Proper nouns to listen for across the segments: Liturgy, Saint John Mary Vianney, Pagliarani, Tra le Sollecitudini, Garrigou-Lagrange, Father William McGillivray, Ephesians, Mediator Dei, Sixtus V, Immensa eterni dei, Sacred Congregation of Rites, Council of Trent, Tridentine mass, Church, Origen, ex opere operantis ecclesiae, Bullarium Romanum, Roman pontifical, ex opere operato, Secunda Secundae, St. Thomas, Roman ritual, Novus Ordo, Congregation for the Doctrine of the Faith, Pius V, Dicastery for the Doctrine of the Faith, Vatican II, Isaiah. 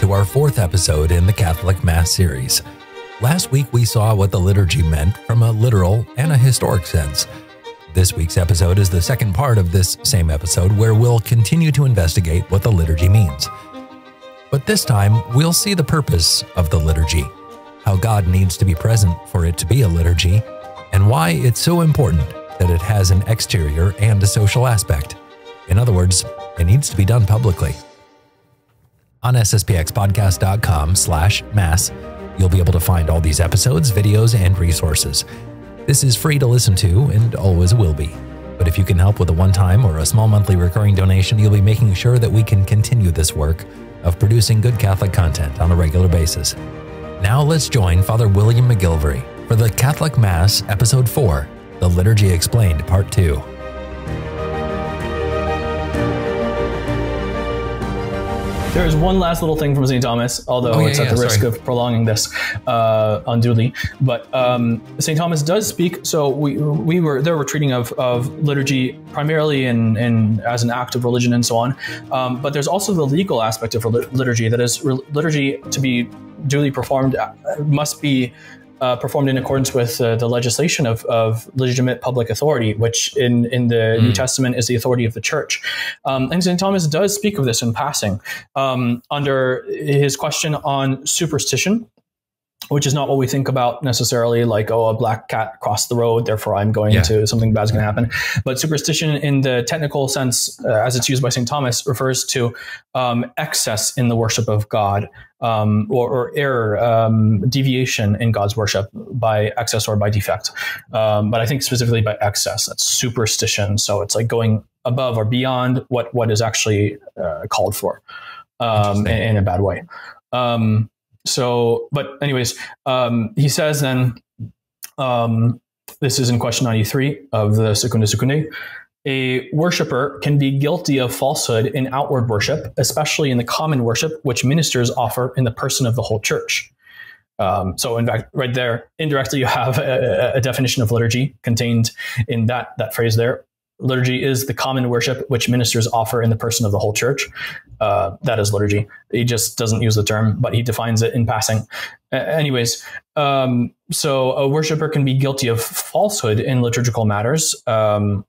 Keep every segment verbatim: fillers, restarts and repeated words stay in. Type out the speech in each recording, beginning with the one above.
to our fourth episode in the Catholic Mass series. Last week we saw what the liturgy meant from a literal and a historic sense. This week's episode is the second part of this same episode, where we'll continue to investigate what the liturgy means. But this time, we'll see the purpose of the liturgy, how God needs to be present for it to be a liturgy, and why it's so important that it has an exterior and a social aspect. In other words, it needs to be done publicly. On s s p x podcast dot com slash mass, you'll be able to find all these episodes, videos, and resources. This is free to listen to and always will be. But if you can help with a one-time or a small monthly recurring donation, you'll be making sure that we can continue this work of producing good Catholic content on a regular basis. Now let's join Father William McGillivray for the Catholic Mass, Episode four, The Liturgy Explained, Part two. There is one last little thing from Saint Thomas, although oh, yeah, it's at yeah, the risk sorry. of prolonging this uh, unduly. But um, Saint Thomas does speak. So we we were there were treating of, of liturgy primarily in, in as an act of religion and so on. Um, but there's also the legal aspect of liturgy, that is, liturgy to be duly performed must be Uh, performed in accordance with uh, the legislation of, of legitimate public authority, which in, in the mm. New Testament is the authority of the church. Um, and Saint Thomas does speak of this in passing um, under his question on superstition, which is not what we think about necessarily, like, oh, a black cat crossed the road, therefore I'm going yeah. to, something bad's going to happen. But superstition in the technical sense, uh, as it's used by Saint Thomas, refers to um, excess in the worship of God, um, or, or error, um, deviation in God's worship by excess or by defect. Um, but I think specifically by excess, that's superstition. So it's like going above or beyond what, what is actually uh, called for um, in, in a bad way. Um, So, but anyways, um, he says then, um, this is in question ninety-three of the Secunda Secundae, a worshiper can be guilty of falsehood in outward worship, especially in the common worship, which ministers offer in the person of the whole church. Um, so in fact, right there, indirectly, you have a, a definition of liturgy contained in that, that phrase there. Liturgy is the common worship which ministers offer in the person of the whole church. Uh, that is liturgy. He just doesn't use the term, but he defines it in passing. Uh, anyways, um, so a worshiper can be guilty of falsehood in liturgical matters, um,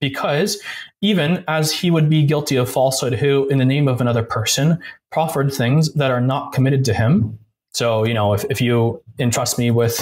because even as he would be guilty of falsehood who, in the name of another person, proffered things that are not committed to him. So, you know, if, if you entrust me with,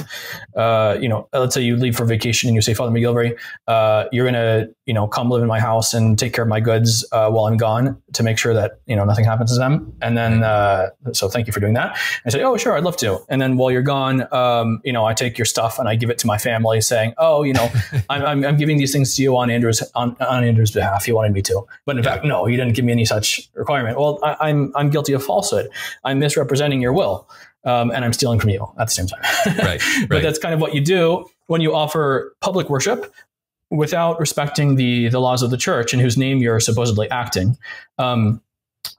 uh, you know, let's say you leave for vacation and you say, Father McGillivray, uh, you're going to, you know, come live in my house and take care of my goods uh, while I'm gone to make sure that, you know, nothing happens to them. And then, uh, so thank you for doing that. I say, oh, sure, I'd love to. And then while you're gone, um, you know, I take your stuff and I give it to my family saying, oh, you know, I'm, I'm, I'm giving these things to you on Andrew's, on, on Andrew's behalf. You wanted me to. But in yeah. fact, no, you didn't give me any such requirement. Well, I, I'm, I'm guilty of falsehood. I'm misrepresenting your will. Um, and I'm stealing from you at the same time. Right, right. But that's kind of what you do when you offer public worship without respecting the, the laws of the church in whose name you're supposedly acting. Um,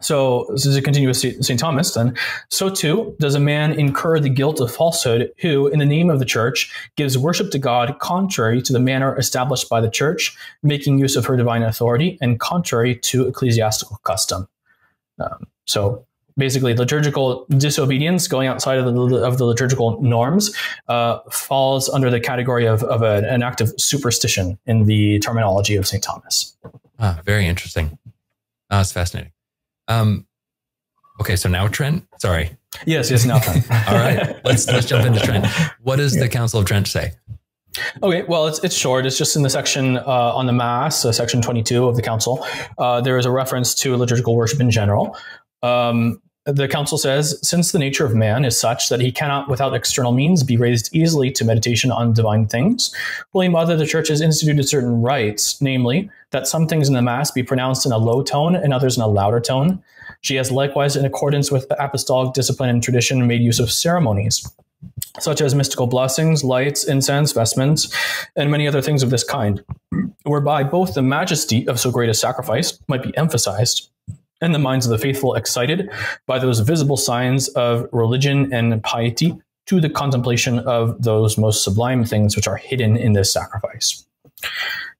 so this is a continuous Saint Thomas then. So too does a man incur the guilt of falsehood who, in the name of the church, gives worship to God contrary to the manner established by the church, making use of her divine authority and contrary to ecclesiastical custom. Um, so... Basically, liturgical disobedience, going outside of the, of the liturgical norms, uh, falls under the category of, of a, an act of superstition in the terminology of Saint Thomas. Ah, very interesting. Ah, that's fascinating. Um, okay, so now Trent. Sorry. Yes, yes, now Trent. All right, let's let's jump into Trent. What does yeah. the Council of Trent say? Okay, well, it's it's short. It's just in the section uh, on the Mass, uh, section twenty-two of the Council. Uh, there is a reference to liturgical worship in general. Um, The council says, since the nature of man is such that he cannot, without external means, be raised easily to meditation on divine things, Holy Mother, the Church has instituted certain rites, namely, that some things in the Mass be pronounced in a low tone and others in a louder tone. She has likewise, in accordance with the apostolic discipline and tradition, made use of ceremonies, such as mystical blessings, lights, incense, vestments, and many other things of this kind, whereby both the majesty of so great a sacrifice might be emphasized, and the minds of the faithful excited by those visible signs of religion and piety to the contemplation of those most sublime things which are hidden in this sacrifice.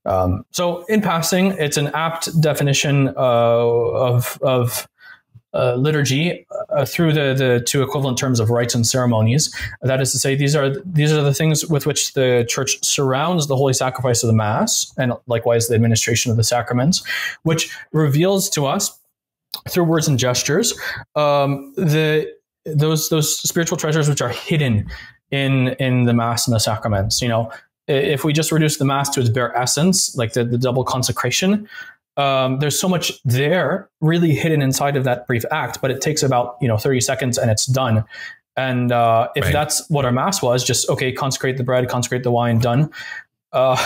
Um, so in passing, it's an apt definition uh, of, of uh, liturgy uh, through the, the two equivalent terms of rites and ceremonies. That is to say, these are these are the things with which the Church surrounds the holy sacrifice of the Mass, and likewise the administration of the sacraments, which reveals to us through words and gestures um, the those those spiritual treasures which are hidden in in the Mass and the sacraments. You know, if we just reduce the Mass to its bare essence, like the, the double consecration, um, there's so much there really hidden inside of that brief act, but it takes about, you know, thirty seconds and it's done. And uh, if right. that's what our Mass was, just, okay, consecrate the bread, consecrate the wine, done, uh,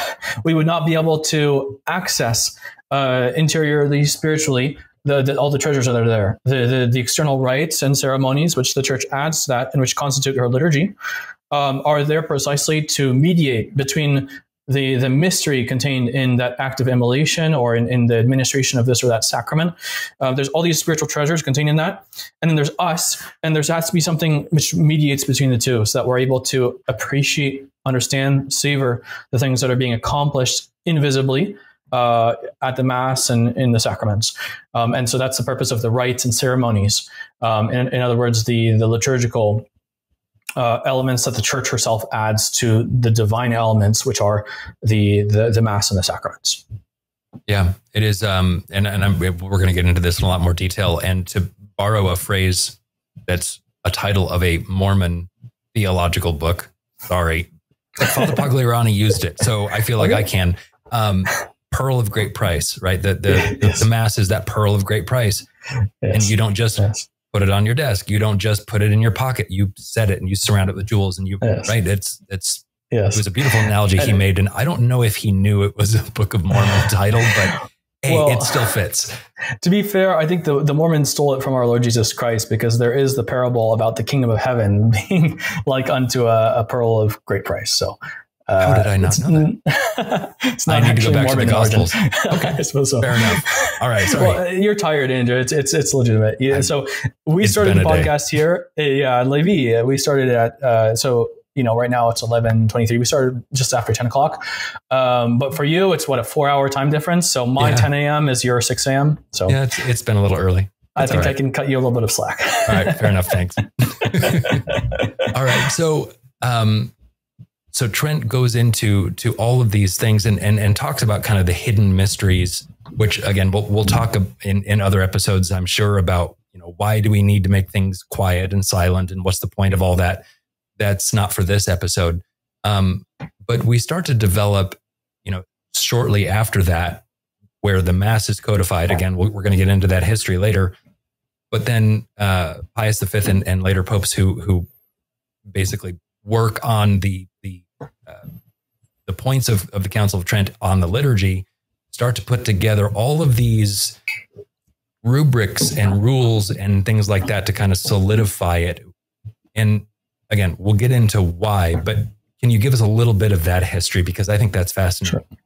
we would not be able to access uh, interiorly, spiritually, The, the, all the treasures that are there, the, the the external rites and ceremonies which the Church adds to that and which constitute her liturgy, um, are there precisely to mediate between the the mystery contained in that act of immolation or in, in the administration of this or that sacrament. Uh, there's all these spiritual treasures contained in that, and then there's us, and there has to be something which mediates between the two, so that we're able to appreciate, understand, savor the things that are being accomplished invisibly Uh, at the Mass and in the sacraments. Um, and so that's the purpose of the rites and ceremonies. Um, in, in other words, the, the liturgical uh, elements that the Church herself adds to the divine elements, which are the, the, the Mass and the sacraments. Yeah, it is. Um, and and I'm, we're going to get into this in a lot more detail. And to borrow a phrase that's a title of a Mormon theological book, sorry, Father Pagliarani used it, so I feel like okay. I can. Um, Pearl of great price, right? The the, yes. the the Mass is that pearl of great price. Yes. And you don't just yes. put it on your desk. You don't just put it in your pocket. You set it and you surround it with jewels and you, yes. right? It's, it's, yes. it was a beautiful analogy he made. And I don't know if he knew it was a Book of Mormon title, but hey, well, it still fits. To be fair, I think the, the Mormons stole it from our Lord Jesus Christ, because there is the parable about the kingdom of heaven being like unto a, a pearl of great price. So How did I not uh, know that? It's not I need to go back Mormon to the Gospels. Okay, I suppose so. Fair enough. All right, sorry. Well, you're tired, Andrew. It's it's it's legitimate. Yeah. I'm, so we started the podcast day. here. Yeah, uh, Levi. We started at uh, so you know right now it's eleven twenty-three. We started just after ten o'clock. Um, but for you, it's what, a four-hour time difference. So my yeah. ten a m is your six a m So yeah, it's, it's been a little early. That's I think right. I can cut you a little bit of slack. All right, fair enough. Thanks. All right, so. Um, So Trent goes into to all of these things and, and and talks about kind of the hidden mysteries, which again we'll we'll talk in in other episodes, I'm sure, about, you know, why do we need to make things quiet and silent and what's the point of all that? That's not for this episode. Um, but we start to develop, you know, shortly after that, where the Mass is codified. Again, we're, we're going to get into that history later. But then uh, Pius the Fifth and, and later popes who who basically work on the the Uh, the points of, of the Council of Trent on the liturgy start to put together all of these rubrics and rules and things like that to kind of solidify it. And again, we'll get into why, but can you give us a little bit of that history? Because I think that's fascinating. Sure.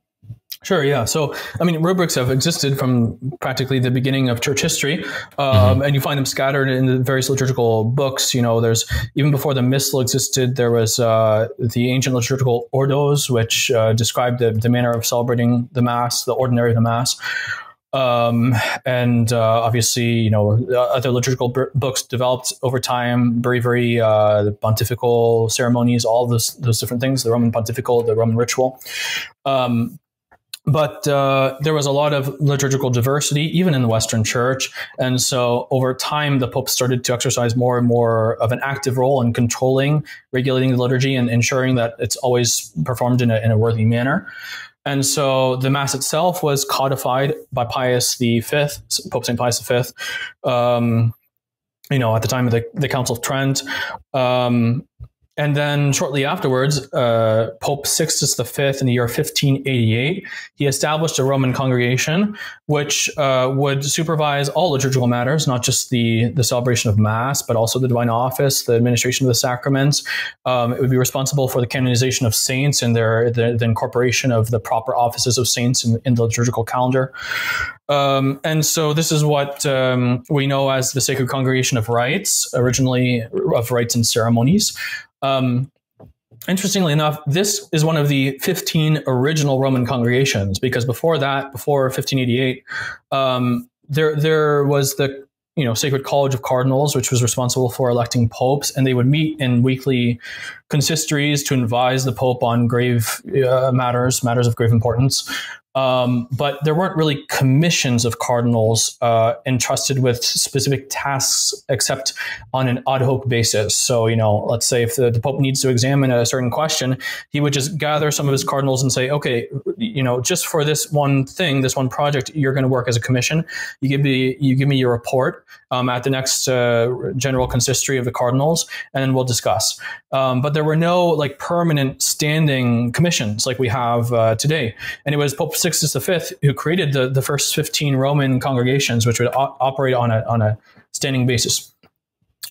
Sure. Yeah. So, I mean, rubrics have existed from practically the beginning of Church history, um, mm-hmm. and you find them scattered in the various liturgical books. You know, there's even before the Missal existed, there was uh, the ancient liturgical ordos, which uh, described the, the manner of celebrating the Mass, the ordinary of the Mass. Um, and uh, obviously, you know, other liturgical b books developed over time, breviary, uh, the pontifical ceremonies, all those, those different things, the Roman pontifical, the Roman ritual. Um, But uh, there was a lot of liturgical diversity, even in the Western Church. And so over time, the Pope started to exercise more and more of an active role in controlling, regulating the liturgy and ensuring that it's always performed in a, in a worthy manner. And so the Mass itself was codified by Pius the Fifth, Pope Saint Pius the Fifth, um, you know, at the time of the, the Council of Trent. Um, And then shortly afterwards, uh, Pope Sixtus the Fifth in the year fifteen eighty-eight, he established a Roman congregation, which uh, would supervise all liturgical matters, not just the, the celebration of Mass, but also the divine office, the administration of the sacraments. Um, it would be responsible for the canonization of saints and their the, the incorporation of the proper offices of saints in, in the liturgical calendar. Um, and so this is what um, we know as the Sacred Congregation of Rites, originally of Rites and Ceremonies. Um, interestingly enough, this is one of the fifteen original Roman congregations, because before that, before fifteen eighty-eight, um, there there was the you know, Sacred College of Cardinals, which was responsible for electing popes, and they would meet in weekly consistories to advise the Pope on grave uh, matters, matters of grave importance. Um, but there weren't really commissions of cardinals uh, entrusted with specific tasks, except on an ad hoc basis. So, you know, let's say if the, the Pope needs to examine a certain question, he would just gather some of his cardinals and say, okay, you know, just for this one thing, this one project, you're going to work as a commission. You give me, you give me your report um, at the next uh, general consistory of the cardinals, and then we'll discuss. Um, but there were no like permanent standing commissions like we have uh, today. And it was Pope Sixtus V, who created the, the first fifteen Roman congregations, which would op operate on a, on a standing basis,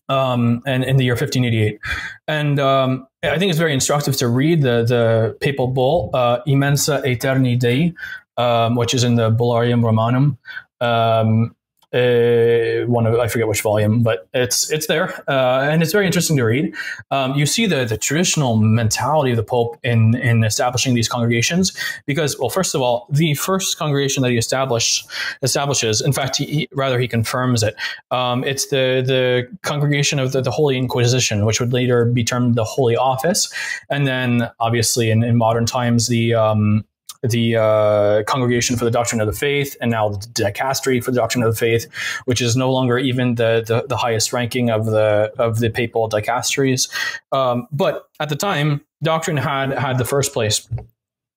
um, and in the year fifteen eighty-eight. And um, I think it's very instructive to read the, the papal bull, uh, Immensa eterni dei, um, which is in the Bullarium Romanum. Um, Uh, one of, I forget which volume, but it's it's there, uh, and it's very interesting to read. Um, you see the the traditional mentality of the Pope in in establishing these congregations, because, well, first of all, the first congregation that he established establishes, in fact, he, he, rather he confirms it. Um, it's the the congregation of the, the Holy Inquisition, which would later be termed the Holy Office, and then obviously in, in modern times the um, the uh, Congregation for the Doctrine of the Faith, and now the Dicastery for the Doctrine of the Faith, which is no longer even the the, the highest ranking of the of the papal dicasteries. Um, but at the time, doctrine had had the first place.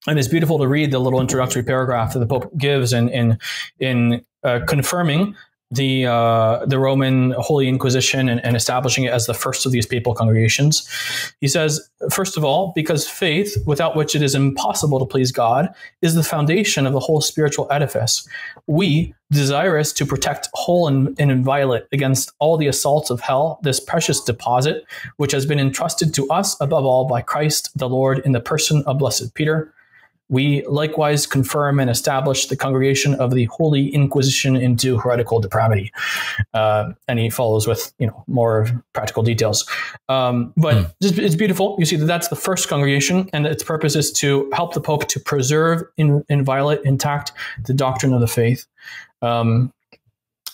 And it's beautiful to read the little introductory paragraph that the Pope gives in in in uh, confirming the uh, the Roman Holy Inquisition and, and establishing it as the first of these papal congregations. He says, first of all, because faith, without which it is impossible to please God, is the foundation of the whole spiritual edifice. We, desirous to protect whole and, and inviolate against all the assaults of hell, this precious deposit, which has been entrusted to us above all by Christ the Lord in the person of Blessed Peter, we likewise confirm and establish the congregation of the Holy Inquisition into heretical depravity. Uh, and he follows with, you know, more practical details. Um, but mm. it's, it's beautiful. You see that that's the first congregation, and its purpose is to help the Pope to preserve in, inviolate, intact, the doctrine of the faith. Um,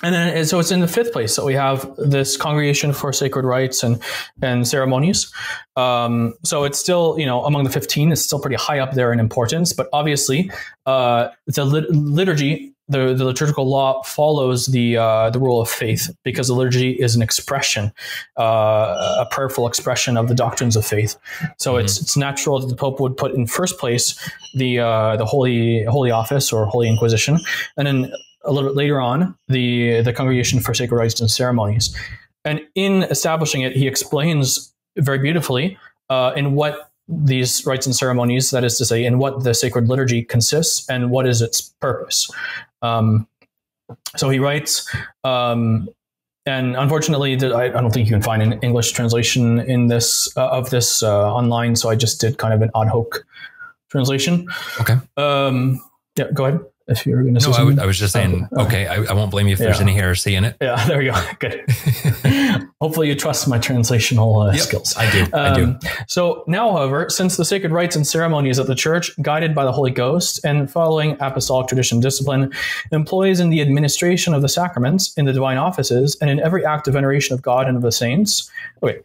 and then, and so it's in the fifth place. So we have this Congregation for Sacred Rites and, and Ceremonies. Um, so it's still, you know, among the fifteen, it's still pretty high up there in importance, but obviously, uh, the lit liturgy, the, the liturgical law follows the, uh, the rule of faith, because the liturgy is an expression, uh, a prayerful expression of the doctrines of faith. So mm-hmm. it's, it's natural that the Pope would put in first place the, uh, the Holy, Holy Office or Holy Inquisition. And then, a little bit later on, the the Congregation for Sacred Rites and Ceremonies. And in establishing it, he explains very beautifully uh, in what these rites and ceremonies, that is to say, in what the sacred liturgy consists and what is its purpose. Um, so he writes, um, and unfortunately, I don't think you can find an English translation in this uh, of this uh, online, so I just did kind of an ad hoc translation. Okay. Um, yeah, go ahead. If you're going to no, I, would, I was just saying, um, okay, I, I won't blame you if yeah. there's any heresy in it. Yeah, there you go. Good. Hopefully you trust my translational uh, yep, skills. I do. Um, I do. So now, however, since the sacred rites and ceremonies of the Church, guided by the Holy Ghost and following apostolic tradition discipline, employs in the administration of the sacraments, in the divine offices, and in every act of veneration of God and of the saints. Okay,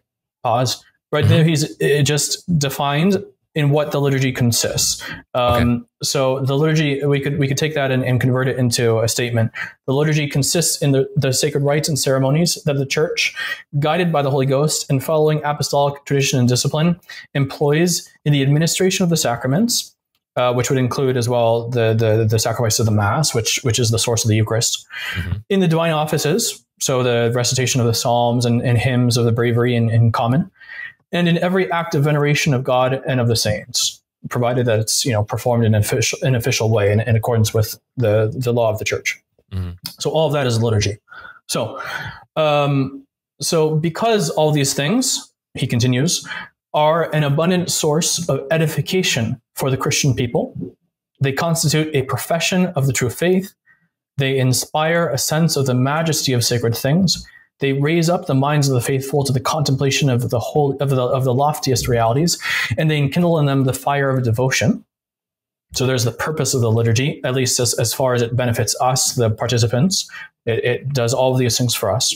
pause. Right mm-hmm. there, he's it just defined in what the liturgy consists. Um, okay. So the liturgy, we could we could take that and, and convert it into a statement. The liturgy consists in the, the sacred rites and ceremonies that the Church, guided by the Holy Ghost and following apostolic tradition and discipline, employs in the administration of the sacraments, uh, which would include as well the, the the sacrifice of the Mass, which which is the source of the Eucharist, mm-hmm. in the divine offices, so the recitation of the Psalms and, and hymns of the Breviary in, in common, and in every act of veneration of God and of the saints, provided that it's, you know, performed in an official, an official way in, in accordance with the, the law of the Church. Mm-hmm. So all of that is liturgy. So, um, so because all these things, he continues, are an abundant source of edification for the Christian people, they constitute a profession of the true faith, they inspire a sense of the majesty of sacred things, they raise up the minds of the faithful to the contemplation of the whole of the of the loftiest realities, and they enkindle in them the fire of devotion. So there's the purpose of the liturgy, at least as, as far as it benefits us, the participants. It, it does all of these things for us.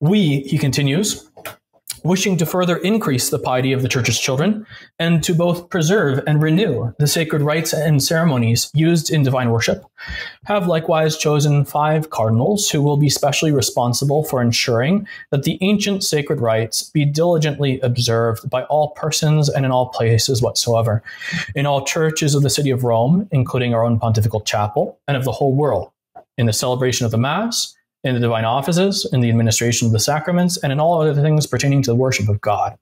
We, he continues, wishing to further increase the piety of the Church's children and to both preserve and renew the sacred rites and ceremonies used in divine worship, have likewise chosen five cardinals who will be specially responsible for ensuring that the ancient sacred rites be diligently observed by all persons and in all places whatsoever, in all churches of the city of Rome, including our own pontifical chapel, and of the whole world, in the celebration of the Mass, in the divine offices, in the administration of the sacraments, and in all other things pertaining to the worship of God.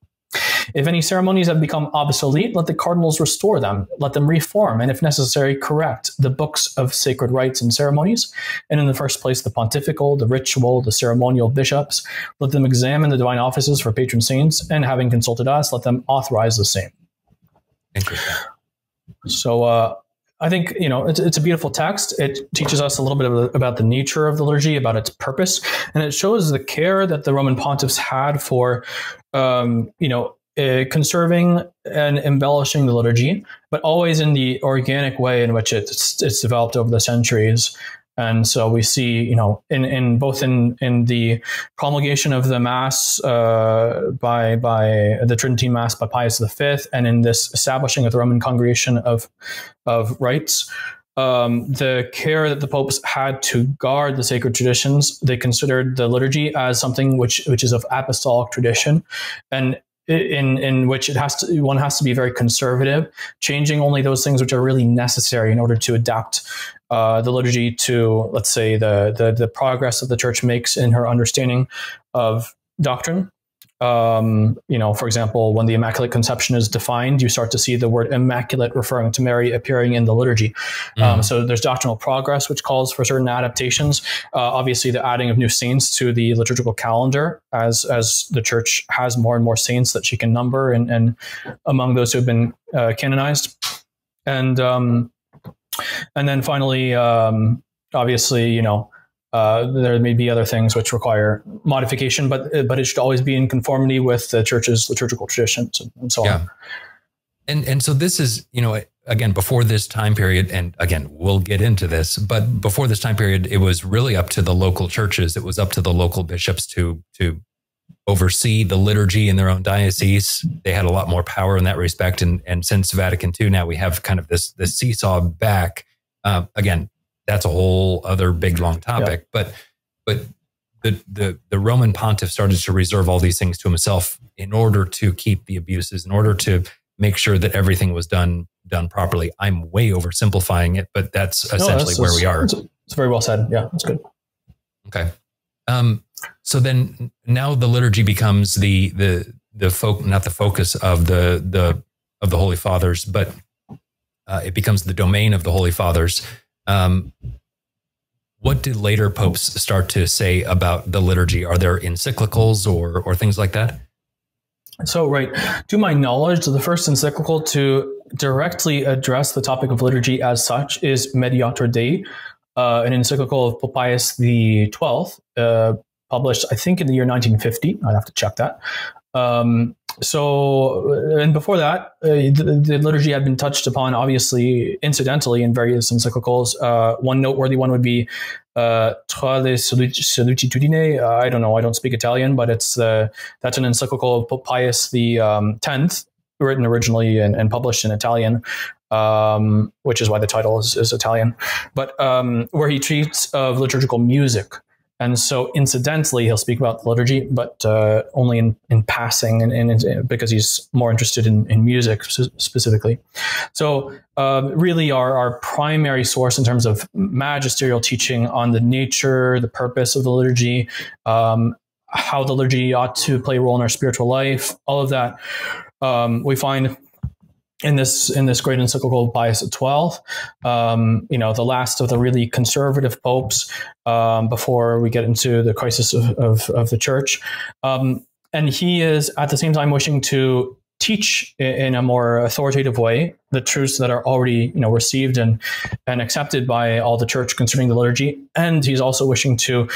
If any ceremonies have become obsolete, let the cardinals restore them, let them reform, and if necessary, correct the books of sacred rites and ceremonies, and in the first place, the pontifical, the ritual, the ceremonial bishops, let them examine the divine offices for patron saints, and having consulted us, let them authorize the same. Interesting. So, uh, I think, you know, it's, it's a beautiful text. It teaches us a little bit of, about the nature of the liturgy, about its purpose, and it shows the care that the Roman pontiffs had for, um, you know, uh, conserving and embellishing the liturgy, but always in the organic way in which it's, it's developed over the centuries. And so we see, you know, in, in both in, in the promulgation of the Mass uh, by by the Tridentine Mass by Pius the Fifth, and in this establishing of the Roman Congregation of of Rites, um, the care that the popes had to guard the sacred traditions, they considered the liturgy as something which which is of apostolic tradition, and in in which it has to one has to be very conservative, changing only those things which are really necessary in order to adapt Uh, the liturgy to, let's say, the, the the progress that the Church makes in her understanding of doctrine. Um, you know, for example, when the Immaculate Conception is defined, you start to see the word immaculate referring to Mary appearing in the liturgy. Mm-hmm. Um, so there's doctrinal progress, which calls for certain adaptations. Uh, obviously, the adding of new saints to the liturgical calendar as as the Church has more and more saints that she can number, and, and among those who have been uh, canonized. And um And then finally, um, obviously, you know, uh, there may be other things which require modification, but but it should always be in conformity with the Church's liturgical traditions and, and so yeah. on. And and so this is, you know, again, before this time period, and again, we'll get into this, but before this time period, it was really up to the local churches. It was up to the local bishops to to oversee the liturgy in their own diocese. They had a lot more power in that respect. And, and since Vatican Two, now we have kind of this, this seesaw back. Uh, again, that's a whole other big, long topic, yeah. but, but the, the, the Roman pontiff started to reserve all these things to himself in order to keep the abuses, in order to make sure that everything was done, done properly. I'm way oversimplifying it, but that's essentially no, that's, where that's, we are. It's, it's very well said. Yeah, that's good. Okay. Um, so then now the liturgy becomes the, the, the folk, not the focus of the, the, of the Holy Fathers, but, uh, it becomes the domain of the Holy Fathers. Um, what did later popes start to say about the liturgy? Are there encyclicals or, or things like that? So, right. To my knowledge, the first encyclical to directly address the topic of liturgy as such is Mediator Dei, uh, an encyclical of Pope Pius the Twelfth, uh, published, I think, in the year nineteen fifty. I'd have to check that. Um, so, and before that, uh, the, the liturgy had been touched upon, obviously, incidentally, in various encyclicals. Uh, one noteworthy one would be uh, Tra le Sollecitudini. Uh, I don't know. I don't speak Italian, but it's uh, that's an encyclical of Pope Pius the um, Tenth, written originally and, and published in Italian, um, which is why the title is, is Italian. But um, where he treats of liturgical music. And so incidentally, he'll speak about the liturgy, but uh, only in, in passing and, and, and because he's more interested in, in music specifically. So uh, really our, our primary source in terms of magisterial teaching on the nature, the purpose of the liturgy, um, how the liturgy ought to play a role in our spiritual life, all of that um, we find in this in this great encyclical of Pius the Twelfth, um, you know, the last of the really conservative popes um, before we get into the crisis of, of, of the Church. Um, and he is at the same time wishing to teach in a more authoritative way the truths that are already, you know, received and and accepted by all the church concerning the liturgy. And he's also wishing to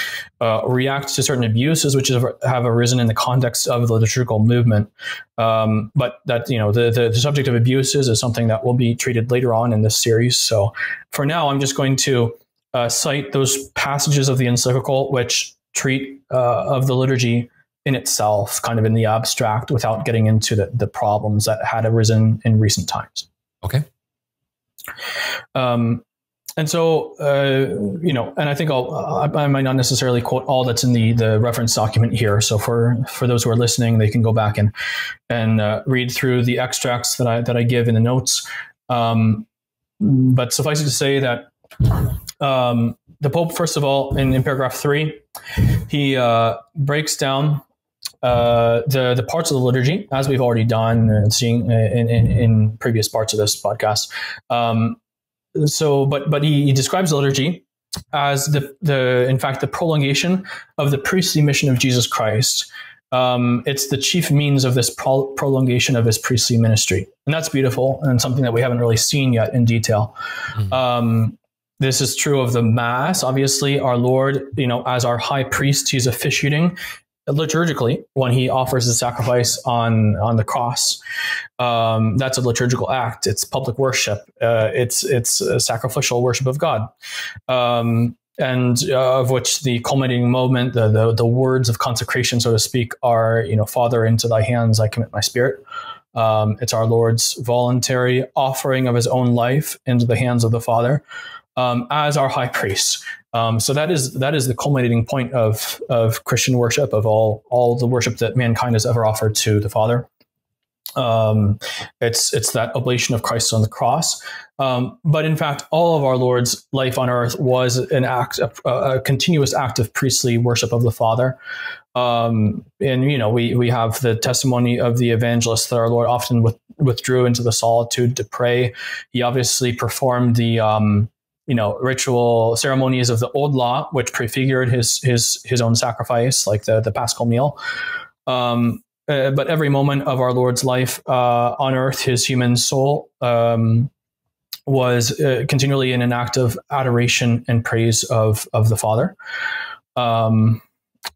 uh, react to certain abuses which have arisen in the context of the liturgical movement. Um, but that, you know, the, the, the subject of abuses is something that will be treated later on in this series. So for now, I'm just going to uh, cite those passages of the encyclical which treat uh, of the liturgy in itself, kind of in the abstract, without getting into the, the problems that had arisen in recent times. Okay. Um, and so, uh, you know, and I think I'll, I, I might not necessarily quote all that's in the, the reference document here. So for, for those who are listening, they can go back and, and uh, read through the extracts that I, that I give in the notes. Um, but suffice it to say that um, the Pope, first of all, in, in paragraph three, he uh, breaks down Uh, the the parts of the liturgy, as we've already done and seen in, in, in previous parts of this podcast. Um, so, but but he, he describes the liturgy as the the in fact the prolongation of the priestly mission of Jesus Christ. Um, it's the chief means of this pro prolongation of his priestly ministry, and that's beautiful and something that we haven't really seen yet in detail. Mm-hmm. Um, This is true of the Mass. Obviously, our Lord, you know, as our High Priest, he's officiating liturgically when he offers the sacrifice on on the cross. Um, that's a liturgical act. It's public worship. Uh, it's it's a sacrificial worship of God, um, and uh, of which the culminating moment, the, the the words of consecration, so to speak, are, you know, Father, into thy hands I commit my spirit. Um, it's our Lord's voluntary offering of his own life into the hands of the Father, um, as our High Priest. Um, so that is that is the culminating point of of Christian worship, of all all the worship that mankind has ever offered to the Father. Um, it's it's that oblation of Christ on the cross. Um, but in fact, all of our Lord's life on earth was an act, a, a continuous act of priestly worship of the Father. Um, and you know, we we have the testimony of the evangelists that our Lord often with, withdrew into the solitude to pray. He obviously performed the um, you know, ritual ceremonies of the old law, which prefigured his his his own sacrifice, like the the Paschal meal. Um, uh, but every moment of our Lord's life uh, on earth, his human soul um, was uh, continually in an act of adoration and praise of of the Father. Um,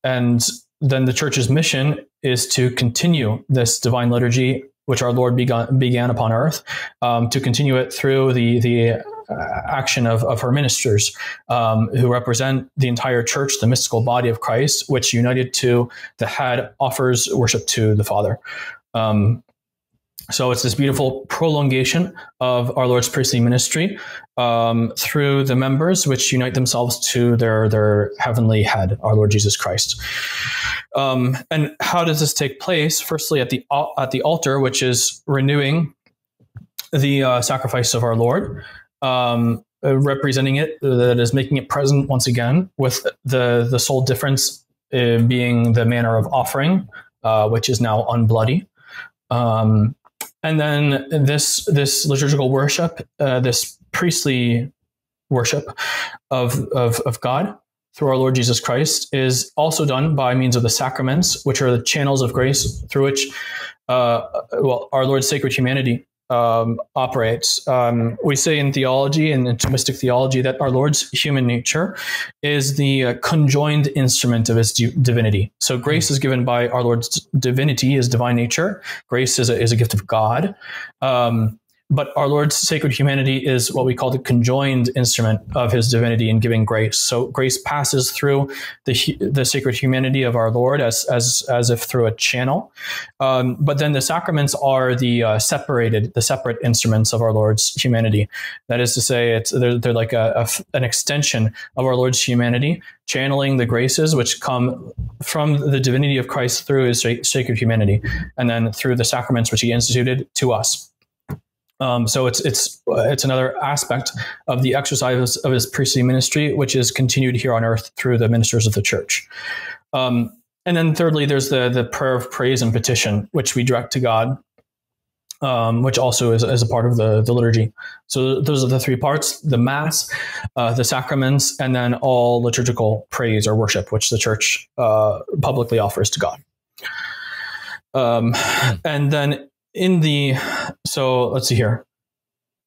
and then the Church's mission is to continue this divine liturgy, which our Lord began began upon earth, um, to continue it through the the action of, of her ministers, um, who represent the entire church, the mystical body of Christ, which united to the head offers worship to the Father. Um, so it's this beautiful prolongation of our Lord's priestly ministry um, through the members, which unite themselves to their, their heavenly head, our Lord Jesus Christ. Um, and how does this take place? Firstly, at the, at the altar, which is renewing the uh, sacrifice of our Lord, Um, uh, representing it, uh, that is making it present once again, with the the sole difference uh, being the manner of offering, uh, which is now unbloody. Um, and then this this liturgical worship, uh, this priestly worship of, of of God through our Lord Jesus Christ, is also done by means of the sacraments, which are the channels of grace through which, uh, well, our Lord's sacred humanity Um, operates. Um, we say in theology and in Thomistic theology that our Lord's human nature is the uh, conjoined instrument of his divinity. So grace is given by our Lord's divinity, his divine nature. Grace is a, is a gift of God. Um, but our Lord's sacred humanity is what we call the conjoined instrument of his divinity in giving grace. So grace passes through the, the sacred humanity of our Lord as, as, as if through a channel. Um, but then the sacraments are the uh, separated, the separate instruments of our Lord's humanity. That is to say, it's, they're, they're like a, a, an extension of our Lord's humanity, channeling the graces which come from the divinity of Christ through his sacred humanity, and then through the sacraments which he instituted to us. Um, so it's it's it's another aspect of the exercise of his priestly ministry, which is continued here on earth through the ministers of the church. Um, and then thirdly, there's the the prayer of praise and petition, which we direct to God, um, which also is, is a part of the, the liturgy. So those are the three parts: the Mass, uh, the sacraments, and then all liturgical praise or worship, which the church uh, publicly offers to God. Um, and then in the, so let's see here.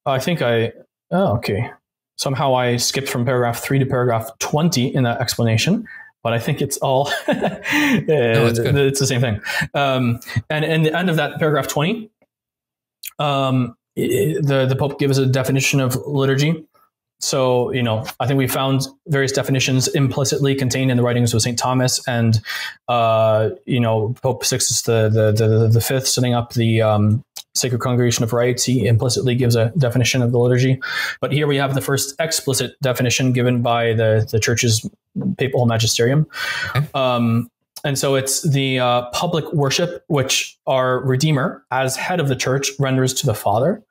I think I, oh, okay. Somehow I skipped from paragraph three to paragraph twenty in that explanation, but I think it's all, no, it's, it's the same thing. Um, and in the end of that paragraph twenty, um, the, the Pope gives a definition of liturgy. So, you know, I think we found various definitions implicitly contained in the writings of Saint Thomas and, uh, you know, Pope Sixtus the, the, the, the fifth setting up the, um, Sacred Congregation of Rites. He implicitly gives a definition of the liturgy, but here we have the first explicit definition given by the, the church's papal magisterium. Okay. Um, and so it's the, uh, public worship, which our Redeemer as head of the church renders to the Father,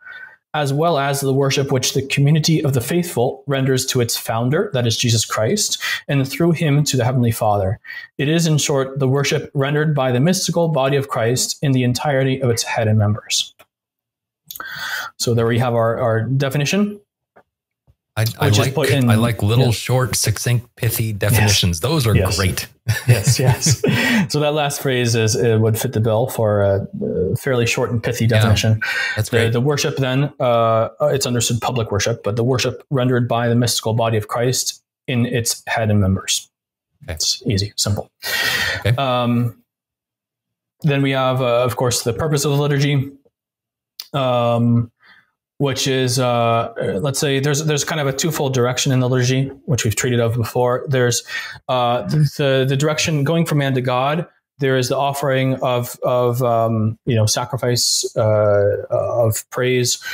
as well as the worship which the community of the faithful renders to its founder, that is Jesus Christ, and through him to the Heavenly Father. It is, in short, the worship rendered by the mystical body of Christ in the entirety of its head and members. So there we have our, our definition. I, I, like, put in, I like little, yeah. short, succinct, pithy definitions. Yes. Those are yes. great. Yes, yes. So that last phrase is it would fit the bill for a fairly short and pithy definition. Yeah, that's great. The, the worship then, uh, it's understood public worship, but the worship rendered by the mystical body of Christ in its head and members. Okay. It's easy, simple. Okay. Um, then we have, uh, of course, the purpose of the liturgy. Um, which is, uh, let's say there's, there's kind of a twofold direction in the liturgy, which we've treated of before. There's, uh, the, the direction going from man to God. There is the offering of, of, um, you know, sacrifice, uh, of praise.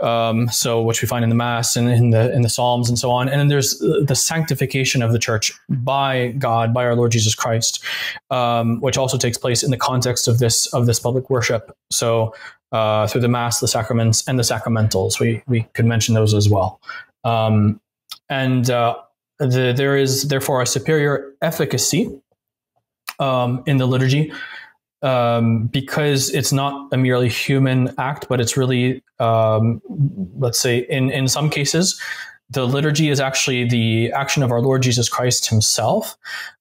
Um, so which we find in the Mass and in the, in the Psalms and so on. And then there's the sanctification of the church by God, by our Lord Jesus Christ, um, which also takes place in the context of this, of this public worship. So, Uh, through the Mass, the sacraments, and the sacramentals. We we could mention those as well. Um, and uh, the, there is, therefore, a superior efficacy um, in the liturgy um, because it's not a merely human act, but it's really, um, let's say, in, in some cases, the liturgy is actually the action of our Lord Jesus Christ himself.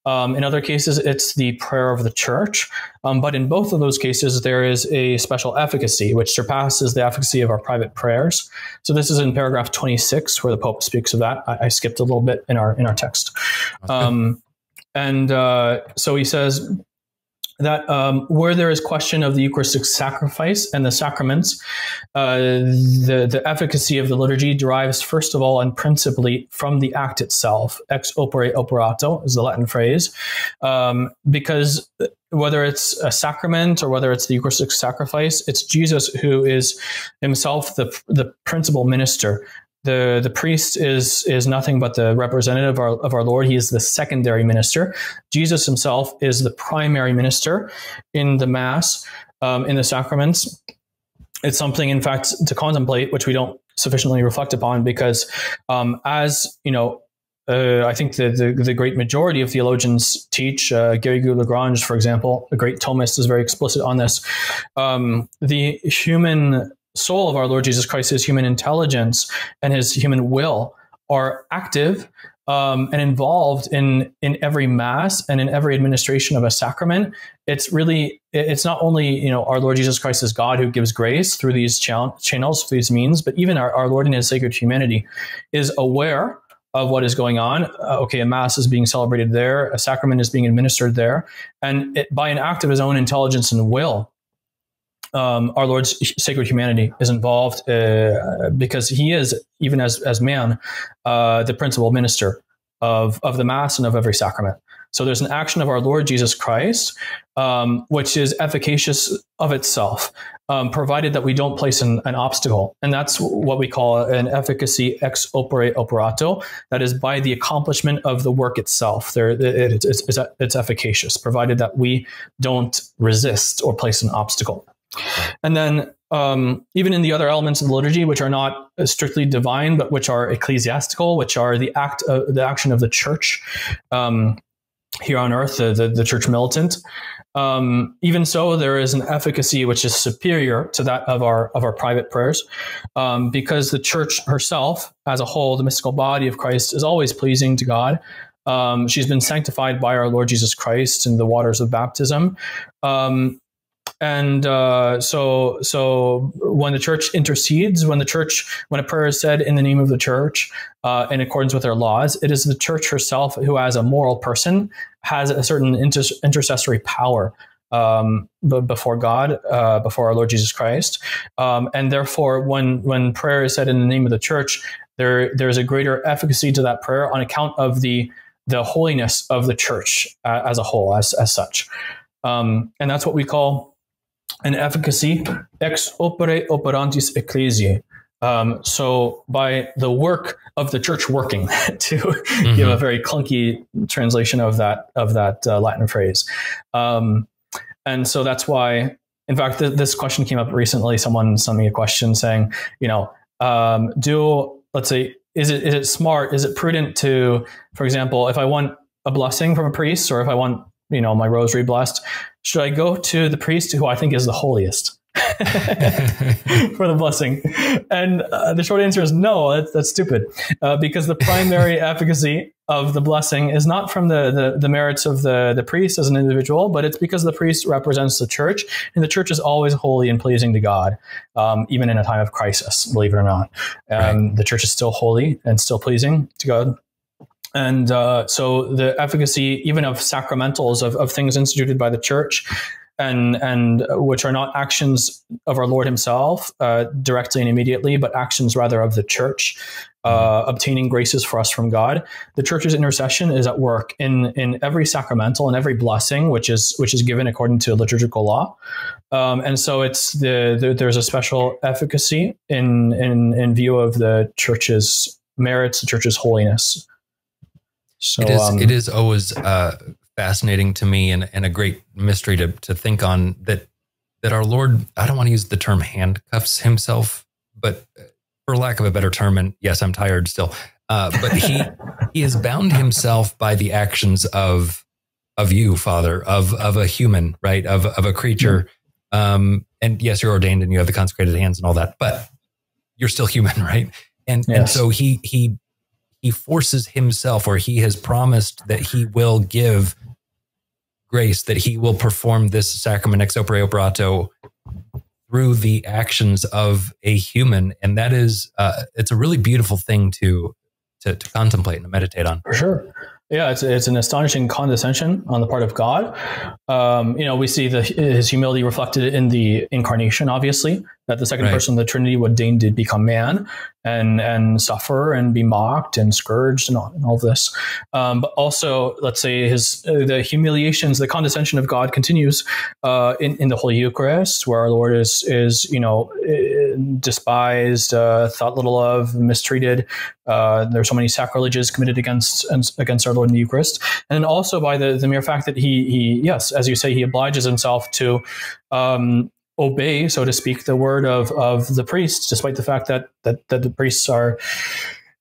Um, in other cases, it's the prayer of the church. Um, but in both of those cases, there is a special efficacy, which surpasses the efficacy of our private prayers. So this is in paragraph twenty-six, where the Pope speaks of that. I, I skipped a little bit in our in our text. Um, and uh, so he says that um, where there is question of the Eucharistic sacrifice and the sacraments, uh, the, the efficacy of the liturgy derives first of all and principally from the act itself. Ex opere operato is the Latin phrase, um, because whether it's a sacrament or whether it's the Eucharistic sacrifice, it's Jesus who is himself the, the principal minister. The, the priest is is nothing but the representative of our, of our Lord. He is the secondary minister. Jesus himself is the primary minister in the Mass, um, in the sacraments. It's something, in fact, to contemplate, which we don't sufficiently reflect upon because um, as, you know, Uh, I think the, the, the great majority of theologians teach, uh, Garrigou-Lagrange, for example, a great Thomist, is very explicit on this. Um, the human soul of our Lord Jesus Christ, his human intelligence and his human will are active um, and involved in, in every Mass and in every administration of a sacrament. It's really, it's not only, you know, our Lord Jesus Christ is God who gives grace through these channel, channels, through these means, but even our, our Lord in his sacred humanity is aware of what is going on. Uh, okay, a Mass is being celebrated there, a sacrament is being administered there, and it, by an act of his own intelligence and will, um, our Lord's sacred humanity is involved uh, because he is, even as as man, uh, the principal minister of of the Mass and of every sacrament. So there's an action of our Lord Jesus Christ, um, which is efficacious of itself, um, provided that we don't place an, an obstacle. And that's what we call an efficacy ex opere operato. That is by the accomplishment of the work itself. There, it, it's, it's, it's efficacious, provided that we don't resist or place an obstacle. And then um, even in the other elements of the liturgy, which are not strictly divine, but which are ecclesiastical, which are the act, of, the action of the church, um, here on earth, the, the, the church militant. Um, even so, there is an efficacy which is superior to that of our of our private prayers, um, because the church herself, as a whole, the mystical body of Christ, is always pleasing to God. Um, she's been sanctified by our Lord Jesus Christ in the waters of baptism. Um, And uh, so, so when the church intercedes, when the church, when a prayer is said in the name of the church, uh, in accordance with their laws, it is the church herself who, as a moral person, has a certain inter intercessory power um, b before God, uh, before our Lord Jesus Christ. Um, and therefore, when when prayer is said in the name of the church, there there is a greater efficacy to that prayer on account of the the holiness of the church uh, as a whole, as as such. Um, and that's what we call an efficacy ex opere operantis ecclesiae. Um, so by the work of the church working, to mm-hmm. give a very clunky translation of that of that uh, Latin phrase. Um, and so that's why, in fact, th this question came up recently. Someone sent me a question saying, you know, um, do, let's say, is it, is it smart? Is it prudent to, for example, if I want a blessing from a priest, or if I want, you know, my rosary blessed, should I go to the priest who I think is the holiest for the blessing? And uh, the short answer is no, that's, that's stupid, uh, because the primary efficacy of the blessing is not from the, the, the merits of the, the priest as an individual, but it's because the priest represents the church, and the church is always holy and pleasing to God, um, even in a time of crisis, believe it or not. Um, right. The church is still holy and still pleasing to God. And uh, so the efficacy even of sacramentals, of, of things instituted by the church, and and which are not actions of our Lord himself uh, directly and immediately, but actions rather of the church, uh, obtaining graces for us from God. The church's intercession is at work in in every sacramental and every blessing, which is which is given according to liturgical law. Um, and so it's the, the there's a special efficacy in, in in view of the church's merits, the church's holiness. So, it is, um, it is always uh, fascinating to me, and, and a great mystery to, to think on, that that our Lord, I don't want to use the term handcuffs himself, but for lack of a better term, and yes, I'm tired still, uh, but he he has bound himself by the actions of of you, Father, of of a human, right, of, of a creature. Mm-hmm. um, and yes, you're ordained and you have the consecrated hands and all that, but you're still human, right? And, yes. and so he he... He forces himself, or he has promised that he will give grace, that he will perform this sacrament ex opere operato through the actions of a human. And that is, uh, it's a really beautiful thing to, to, to contemplate and to meditate on. For sure. Yeah, it's, it's an astonishing condescension on the part of God. Um, you know, we see the, his humility reflected in the incarnation, obviously, that the second right. person of the Trinity would deign to become man and and suffer and be mocked and scourged and all, and all of this. Um, but also, let's say his uh, the humiliations, the condescension of God continues uh, in, in the Holy Eucharist, where our Lord is, is you know, despised, uh, thought little of, mistreated. Uh, there's so many sacrileges committed against against our Lord in the Eucharist, and also by the, the mere fact that he he yes, as you say, he obliges himself to um, obey, so to speak, the word of of the priest, despite the fact that that, that the priests are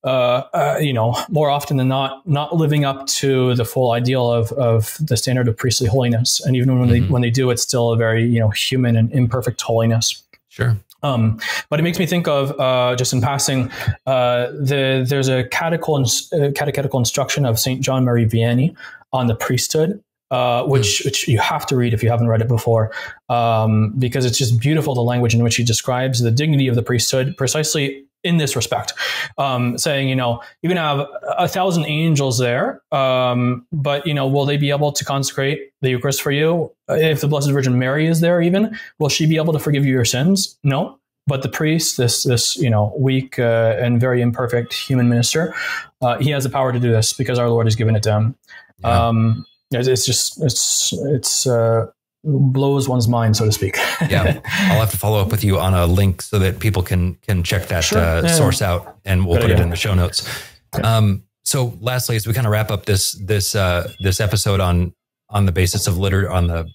uh, uh, you know, more often than not not living up to the full ideal of of the standard of priestly holiness, and even when mm-hmm. they when they do, it's still a very you know human and imperfect holiness. Sure. Um, but it makes me think of, uh, just in passing, uh, the, there's a catechetical, ins uh, catechetical instruction of Saint John Mary Vianney on the priesthood, uh, which, which you have to read if you haven't read it before, um, because it's just beautiful, the language in which he describes the dignity of the priesthood precisely in this respect, um, saying, you know, you can have a thousand angels there, um, but, you know, will they be able to consecrate the Eucharist for you? If the Blessed Virgin Mary is there, even, will she be able to forgive you your sins? No. But the priest, this, this you know, weak uh, and very imperfect human minister, uh, he has the power to do this because our Lord has given it to him. Yeah. Um, it's, it's just, it's, it's, uh, blows one's mind, so to speak. Yeah, I'll have to follow up with you on a link so that people can can check that sure. uh, yeah. source out, and we'll Good put idea. It in the show notes. Okay. Um, so, lastly, as we kind of wrap up this this uh, this episode on on the basis of liturgy, on the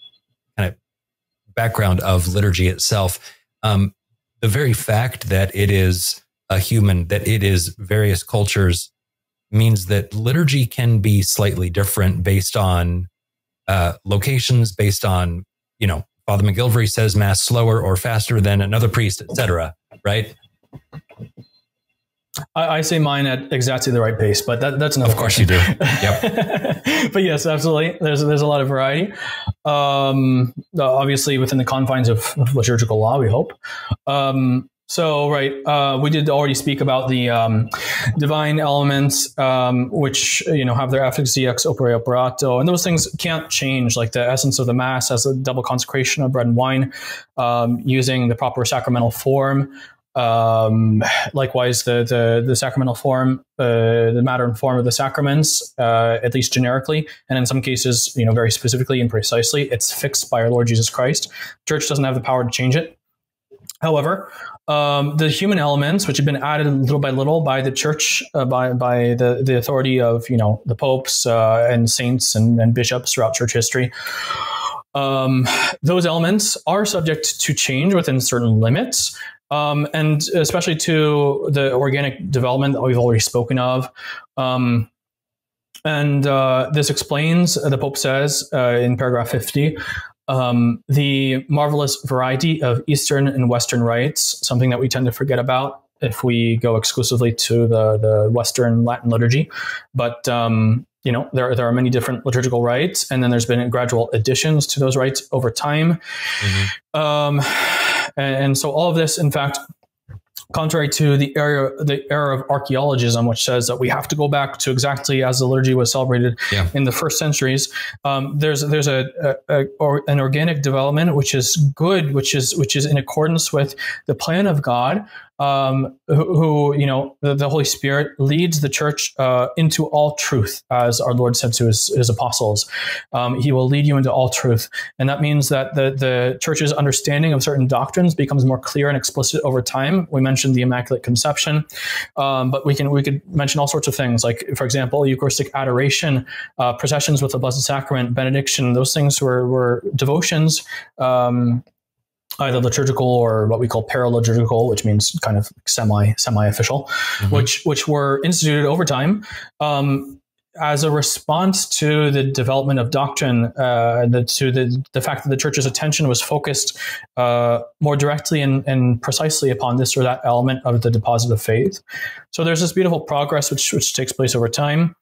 kind of background of liturgy itself, um, the very fact that it is a human, that it is various cultures, means that liturgy can be slightly different based on. Uh, locations, based on, you know, Father McGillivray says mass slower or faster than another priest, et cetera, right? I, I say mine at exactly the right pace, but that, that's enough. Of course you do. Yep. But yes, absolutely. There's there's a lot of variety, um, obviously within the confines of liturgical law, we hope. Um, so, right, uh, we did already speak about the um, divine elements, um, which, you know, have their efficacy ex opere operato, and those things can't change, like the essence of the Mass as a double consecration of bread and wine, um, using the proper sacramental form. Um, likewise, the, the, the sacramental form, uh, the matter and form of the sacraments, uh, at least generically, and in some cases, you know, very specifically and precisely, it's fixed by our Lord Jesus Christ. Church doesn't have the power to change it. However, um, the human elements, which have been added little by little by the Church, uh, by by the, the authority of, you know, the popes uh, and saints and, and bishops throughout Church history, um, those elements are subject to change within certain limits. Um, and especially to the organic development that we've already spoken of. Um, and uh, this explains, the Pope says uh, in paragraph fifty, um, the marvelous variety of Eastern and Western rites, something that we tend to forget about if we go exclusively to the, the Western Latin liturgy. But, um, you know, there, there are many different liturgical rites, and then there's been gradual additions to those rites over time. Mm-hmm. Um And so all of this, in fact, contrary to the era, the era of archaeologism, which says that we have to go back to exactly as the liturgy was celebrated yeah. in the first centuries, um, there's there's a, a, a or an organic development which is good, which is which is in accordance with the plan of God, um, who, who you know the, the Holy Spirit leads the Church uh, into all truth, as our Lord said to his, his apostles. Um, he will lead you into all truth, and that means that the the Church's understanding of certain doctrines becomes more clear and explicit over time. We mentioned the Immaculate Conception, um, but we can we could mention all sorts of things, like, for example, Eucharistic adoration, uh, processions with the Blessed Sacrament, benediction. Those things were were devotions, um, either liturgical or what we call paraliturgical, which means kind of semi semi official, mm-hmm. which which were instituted over time. Um, as a response to the development of doctrine, uh, the, to the, the fact that the Church's attention was focused uh, more directly and, and precisely upon this or that element of the deposit of faith. So there's this beautiful progress which, which takes place over time.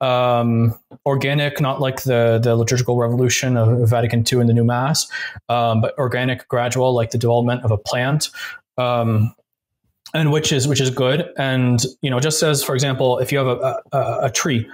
Um, organic, not like the, the liturgical revolution of Vatican two and the new Mass, um, but organic, gradual, like the development of a plant. Um, and which is which is good. And, you know, just as, for example, if you have a, a, a tree,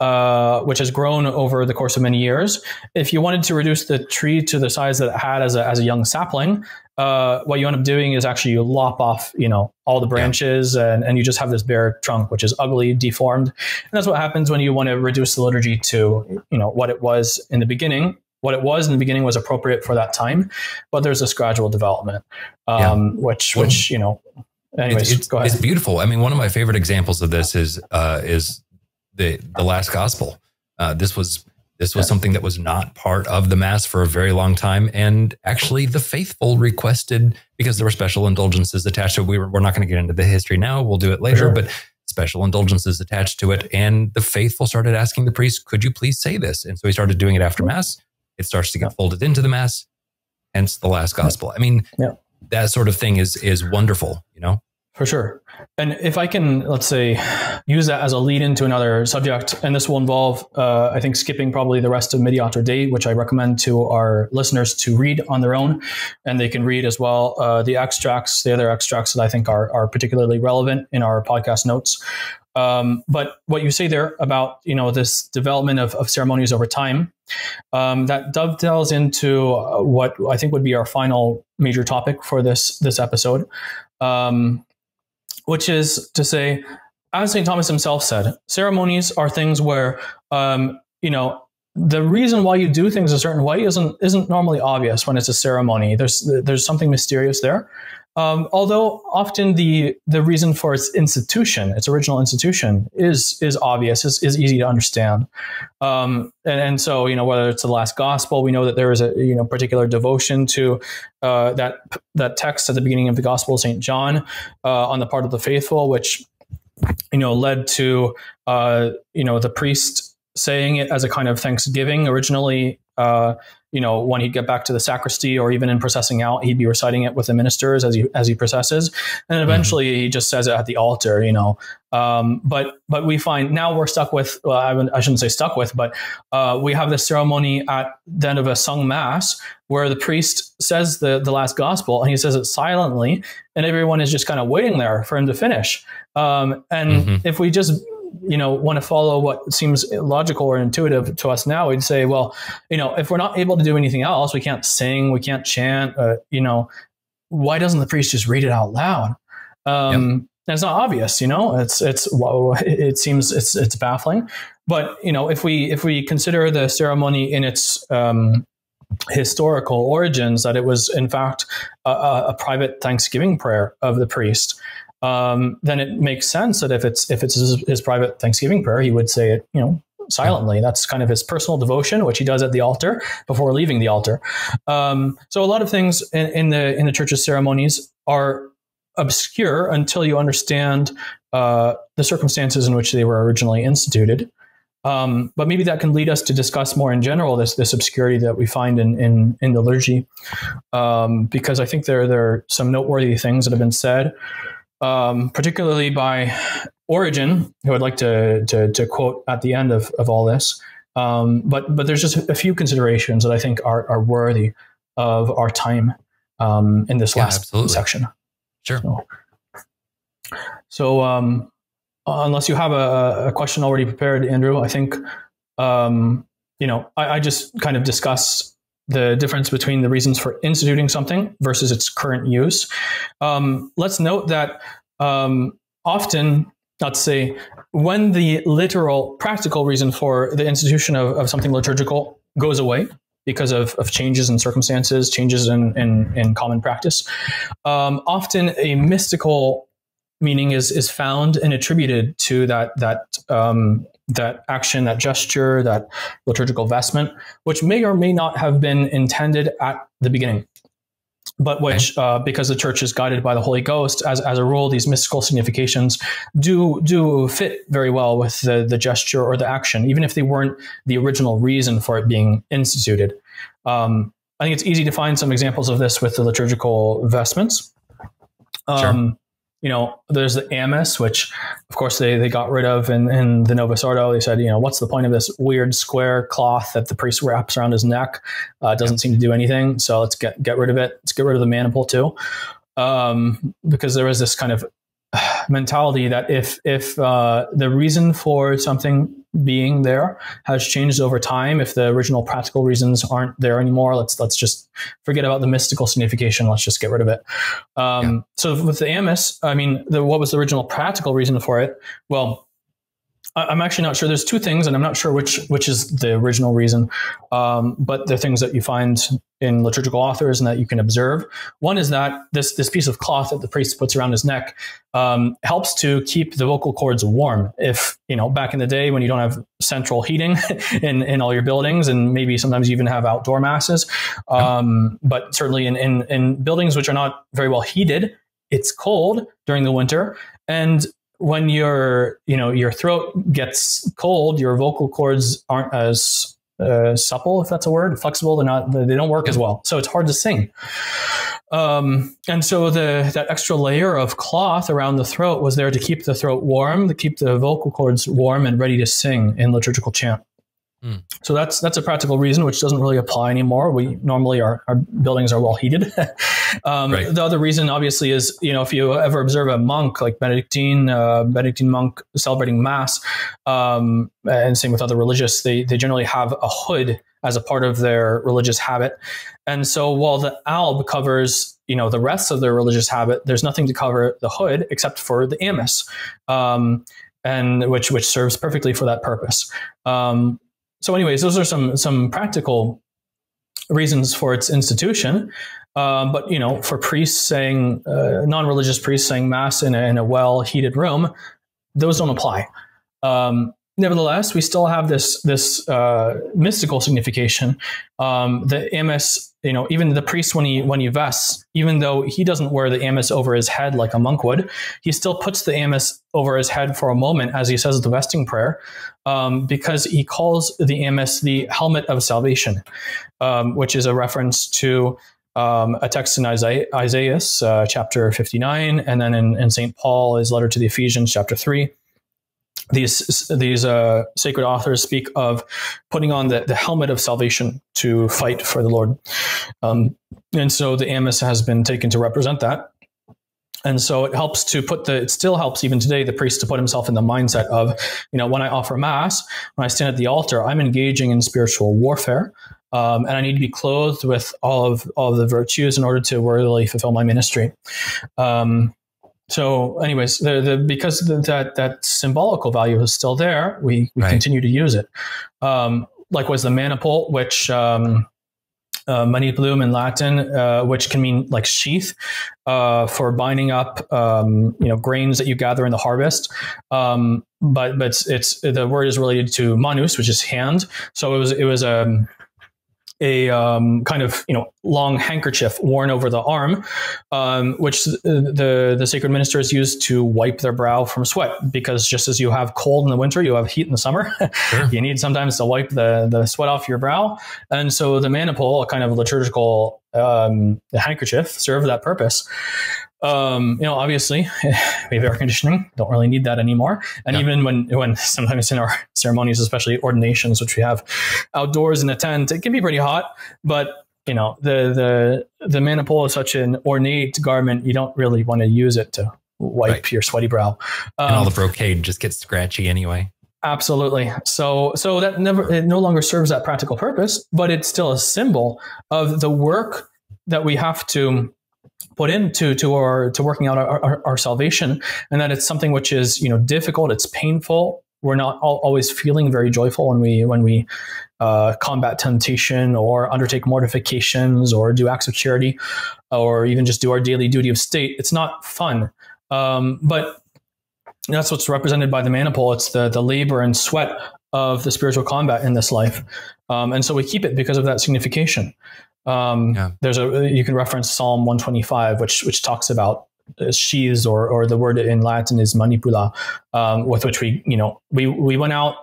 Uh, which has grown over the course of many years. If you wanted to reduce the tree to the size that it had as a, as a young sapling, uh, what you end up doing is actually you lop off, you know, all the branches yeah. and, and you just have this bare trunk, which is ugly, deformed. And that's what happens when you want to reduce the liturgy to, you know, what it was in the beginning. What it was in the beginning was appropriate for that time, but there's this gradual development, um, yeah. which, well, which, you know, anyways, it's, go ahead. It's beautiful. I mean, one of my favorite examples of this is, uh, is, The, the last gospel. Uh, this was this was yeah. something that was not part of the Mass for a very long time, and actually the faithful requested, because there were special indulgences attached to it. We were, we're not going to get into the history now. We'll do it later, sure. but special indulgences attached to it, and the faithful started asking the priest, "Could you please say this?" And so he started doing it after Mass. It starts to get folded into the Mass, hence the last gospel. I mean, yeah. that sort of thing is is wonderful, you know. For sure. And if I can, let's say, use that as a lead into another subject, and this will involve, uh, I think, skipping probably the rest of Mediator Dei, which I recommend to our listeners to read on their own. And they can read as well uh, the extracts, the other extracts that I think are, are particularly relevant in our podcast notes. Um, but what you say there about, you know, this development of, of ceremonies over time, um, that dovetails into what I think would be our final major topic for this, this episode. Um, Which is to say, as Saint Thomas himself said, ceremonies are things where, um, you know, the reason why you do things a certain way isn't isn't normally obvious when it's a ceremony. There's there's something mysterious there. Um, although often the the reason for its institution, its original institution, is is obvious, is, is easy to understand. Um, and, and so, you know, whether it's the last gospel, we know that there is a you know particular devotion to uh, that that text at the beginning of the Gospel of Saint John uh, on the part of the faithful, which you know led to uh, you know the priest saying it as a kind of thanksgiving originally. Uh, you know, when he'd get back to the sacristy or even in processing out, he'd be reciting it with the ministers as he, as he processes. And eventually mm-hmm. he just says it at the altar, you know. Um, but, but we find now we're stuck with, well, I, I shouldn't say stuck with, but uh, we have this ceremony at the end of a sung mass where the priest says the, the last gospel and he says it silently and everyone is just kind of waiting there for him to finish. Um, and mm-hmm. if we just... you know, want to follow what seems logical or intuitive to us now, we'd say, well, you know, if we're not able to do anything else, we can't sing, we can't chant, uh, you know, why doesn't the priest just read it out loud? Um, yep. That's not obvious, you know, it's, it's, it seems it's, it's baffling, but you know, if we, if we consider the ceremony in its, um, historical origins, that it was in fact a, a private Thanksgiving prayer of the priest, Um, then it makes sense that if it's if it's his, his private Thanksgiving prayer, he would say it, you know, silently. That's kind of his personal devotion, which he does at the altar before leaving the altar. Um, so a lot of things in, in the in the church's ceremonies are obscure until you understand uh, the circumstances in which they were originally instituted. Um, but maybe that can lead us to discuss more in general this this obscurity that we find in in, in the liturgy, um, because I think there there are some noteworthy things that have been said. Um, particularly by Origen, who I'd like to, to, to quote at the end of, of all this. Um, but but there's just a few considerations that I think are, are worthy of our time um, in this yeah, last absolutely. section. Sure. So, so um, unless you have a, a question already prepared, Andrew, I think, um, you know, I, I just kind of discussed the difference between the reasons for instituting something versus its current use. Um, let's note that um, often, let's say, when the literal practical reason for the institution of, of something liturgical goes away because of, of changes in circumstances, changes in, in, in common practice, um, often a mystical meaning is is found and attributed to that that um, that action, that gesture, that liturgical vestment, which may or may not have been intended at the beginning, but which, uh, because the church is guided by the Holy Ghost, as as a rule, these mystical significations do do fit very well with the the gesture or the action, even if they weren't the original reason for it being instituted. Um, I think it's easy to find some examples of this with the liturgical vestments. Um, sure. You know, there's the amice, which, of course, they, they got rid of in, in the Novus Ordo. They said, you know, what's the point of this weird square cloth that the priest wraps around his neck? It uh, doesn't seem to do anything. So let's get, get rid of it. Let's get rid of the maniple, too, um, because there was this kind of mentality that if, if uh, the reason for something being there has changed over time, if the original practical reasons aren't there anymore, let's let's just forget about the mystical signification. Let's just get rid of it. Um, yeah. So with the amice, I mean, the, what was the original practical reason for it? Well, I, I'm actually not sure. There's two things, and I'm not sure which which is the original reason. Um, but the things that you find in liturgical authors and that you can observe. One is that this this piece of cloth that the priest puts around his neck um, helps to keep the vocal cords warm. If, you know, back in the day when you don't have central heating in, in all your buildings, and maybe sometimes you even have outdoor masses, um, yeah. but certainly in, in, in buildings which are not very well heated, it's cold during the winter. And when your, you know, your throat gets cold, your vocal cords aren't as Uh, supple, if that's a word, flexible. They're not, they don't work as well. So it's hard to sing. Um, and so the, that extra layer of cloth around the throat was there to keep the throat warm, to keep the vocal cords warm and ready to sing in liturgical chant. Mm. So that's, that's a practical reason, which doesn't really apply anymore. We normally are, our buildings are well heated. um, right. The other reason obviously is, you know, if you ever observe a monk like Benedictine, uh, Benedictine monk celebrating mass, um, and same with other religious, they, they generally have a hood as a part of their religious habit. And so while the alb covers, you know, the rest of their religious habit, there's nothing to cover the hood except for the amice, um, and which, which serves perfectly for that purpose. Um, so anyways, those are some, some practical reasons for its institution. Um, but, you know, for priests saying, uh, non-religious priests saying mass in a, in a well-heated room, those don't apply. Um, nevertheless, we still have this, this uh, mystical signification. Um, the amice you know, even the priest, when he, when he vests, even though he doesn't wear the amice over his head like a monk would, he still puts the amice over his head for a moment, as he says the vesting prayer, um, because he calls the amice the helmet of salvation, um, which is a reference to um, a text in Isaiah, Isaiah uh, chapter fifty-nine, and then in, in Saint Paul, his letter to the Ephesians, chapter three. These these uh, sacred authors speak of putting on the, the helmet of salvation to fight for the Lord. Um, and so the amice has been taken to represent that. And so it helps to put the, it still helps even today, the priest to put himself in the mindset of, you know, when I offer mass, when I stand at the altar, I'm engaging in spiritual warfare. Um, and I need to be clothed with all of, all of the virtues in order to worthily fulfill my ministry. Um So anyways, the, the, because the, that that symbolical value is still there, we, we right. continue to use it. Um, likewise, the maniple, which um, uh, maniplum in Latin, uh, which can mean like sheath, uh, for binding up um, you know, grains that you gather in the harvest. Um, but but it's, it's the word is related to manus, which is hand. So it was it was a. Um, a um, kind of, you know, long handkerchief worn over the arm, um, which the, the sacred ministers use to wipe their brow from sweat, because just as you have cold in the winter, you have heat in the summer. Sure. You need sometimes to wipe the, the sweat off your brow. And so the maniple, a kind of liturgical um, handkerchief, served that purpose. Um, you know, obviously, we have air conditioning, don't really need that anymore. And yeah. even when, when sometimes in our ceremonies, especially ordinations, which we have outdoors in a tent, it can be pretty hot, but you know, the, the, the maniple is such an ornate garment. You don't really want to use it to wipe right. your sweaty brow. Um, and all the brocade just gets scratchy anyway. Absolutely. So, so that never, it no longer serves that practical purpose, but it's still a symbol of the work that we have to put into to our to working out our, our, our salvation, and that it's something which is, you know, difficult. It's painful. We're not all, always feeling very joyful when we when we uh, combat temptation or undertake mortifications or do acts of charity or even just do our daily duty of state. It's not fun, um, but that's what's represented by the maniple. It's the the labor and sweat of the spiritual combat in this life, um, and so we keep it because of that signification. Um, yeah. There's a, you can reference Psalm one twenty-five, which, which talks about sheaths, or, or the word in Latin is manipula, um, with which we, you know, we, we went out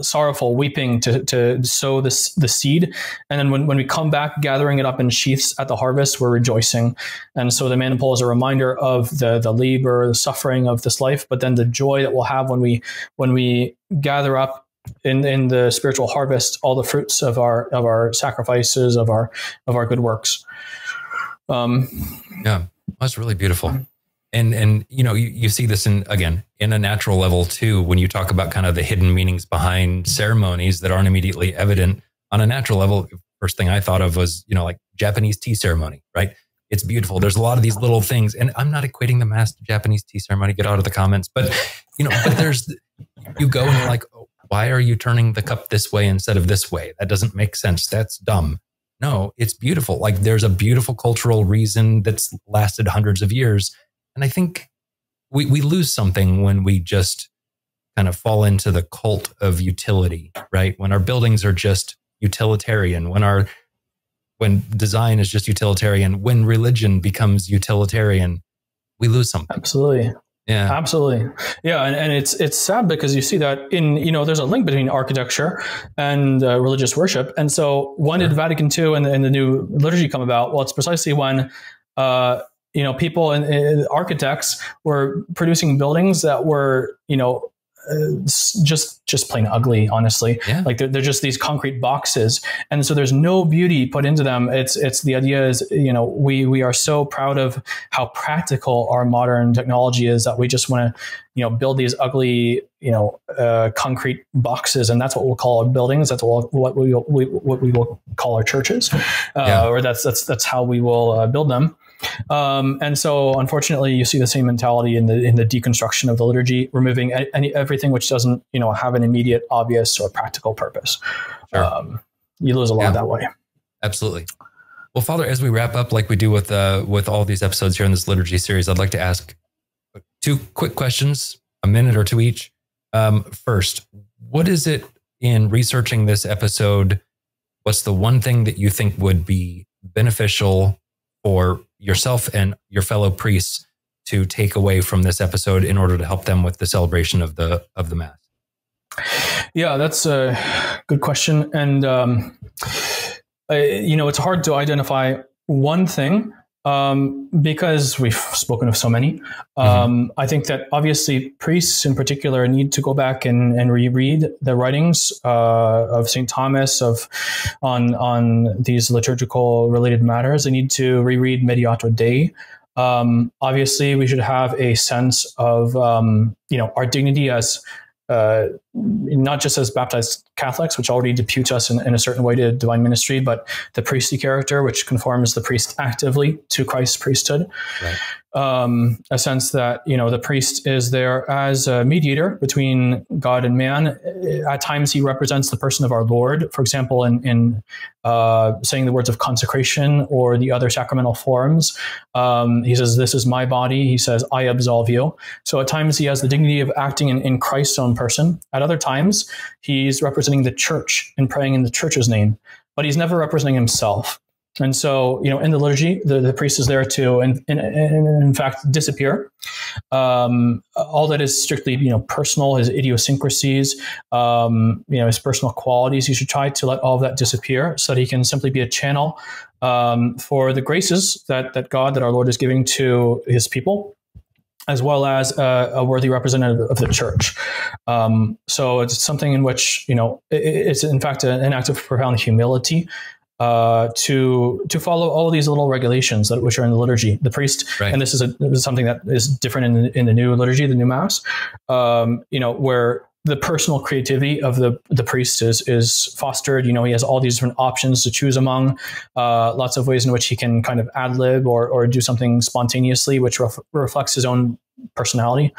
sorrowful, weeping to, to sow this, the seed. And then when, when we come back, gathering it up in sheaths at the harvest, we're rejoicing. And so the maniple is a reminder of the, the labor, the suffering of this life, but then the joy that we'll have when we, when we gather up in in the spiritual harvest all the fruits of our of our sacrifices, of our of our good works. Um yeah, that's really beautiful. And and you know, you, you see this in, again, in a natural level too, when you talk about kind of the hidden meanings behind ceremonies that aren't immediately evident on a natural level. First thing I thought of was, you know, like Japanese tea ceremony, right? It's beautiful. There's a lot of these little things, and I'm not equating the mass to Japanese tea ceremony, get out of the comments, but you know, but there's, you go and you're like, oh, why are you turning the cup this way instead of this way? That doesn't make sense. That's dumb. No, it's beautiful. Like, there's a beautiful cultural reason that's lasted hundreds of years. And I think we, we lose something when we just kind of fall into the cult of utility, right? When our buildings are just utilitarian, when our, when design is just utilitarian, when religion becomes utilitarian, we lose something. Absolutely. Yeah, absolutely. Yeah. And, and it's, it's sad because you see that in, you know, there's a link between architecture and uh, religious worship. And so when sure. did Vatican two and, and the new liturgy come about? Well, it's precisely when, uh, you know, people and, and architects were producing buildings that were, you know, Uh, just just plain ugly, honestly. Yeah. Like they're, they're just these concrete boxes, and so there's no beauty put into them. It's it's the idea is, you know, we we are so proud of how practical our modern technology is that we just want to, you know, build these ugly, you know, uh, concrete boxes, and that's what we'll call our buildings. That's what what we, we what we will call our churches, uh, yeah. or that's that's that's how we will uh, build them. Um, and so, unfortunately, you see the same mentality in the in the deconstruction of the liturgy, removing any everything which doesn't, you know, have an immediate, obvious, or practical purpose. Sure. Um, you lose a lot yeah. that way. Absolutely. Well, Father, as we wrap up, like we do with uh, with all these episodes here in this liturgy series, I'd like to ask two quick questions, a minute or two each. Um, first, what is it in researching this episode? What's the one thing that you think would be beneficial for yourself and your fellow priests to take away from this episode in order to help them with the celebration of the of the Mass? Yeah, that's a good question. And, um, I, you know, it's hard to identify one thing um, because we've spoken of so many. Um, mm-hmm. I think that obviously priests in particular need to go back and, and reread the writings uh, of Saint Thomas of on, on these liturgical related matters. They need to reread Mediator Dei. Um, obviously, we should have a sense of, um, you know, our dignity as Uh, not just as baptized Catholics, which already depute us in, in a certain way to divine ministry, but the priestly character, which conforms the priest actively to Christ's priesthood. Right. Um, a sense that, you know, the priest is there as a mediator between God and man. At times he represents the person of our Lord, for example, in, in uh, saying the words of consecration or the other sacramental forms. Um, he says, "This is my body." He says, "I absolve you." So at times he has the dignity of acting in, in Christ's own person. At other times, he's representing the church and praying in the church's name, but he's never representing himself. And so, you know, in the liturgy, the, the priest is there to, in, in, in fact, disappear. Um, all that is strictly, you know, personal, his idiosyncrasies, um, you know, his personal qualities. You should try to let all of that disappear so that he can simply be a channel um, for the graces that, that God, that our Lord is giving to his people, as well as uh, a worthy representative of the church. Um, so it's something in which, you know, it, it's in fact an act of profound humility uh, to to follow all these little regulations that which are in the liturgy. The priest, right. and this is, a, this is something that is different in the, in the new liturgy, the new Mass, um, you know, where the personal creativity of the, the priest is, is fostered. You know, he has all these different options to choose among, uh, lots of ways in which he can kind of ad lib or, or do something spontaneously, which ref reflects his own personality.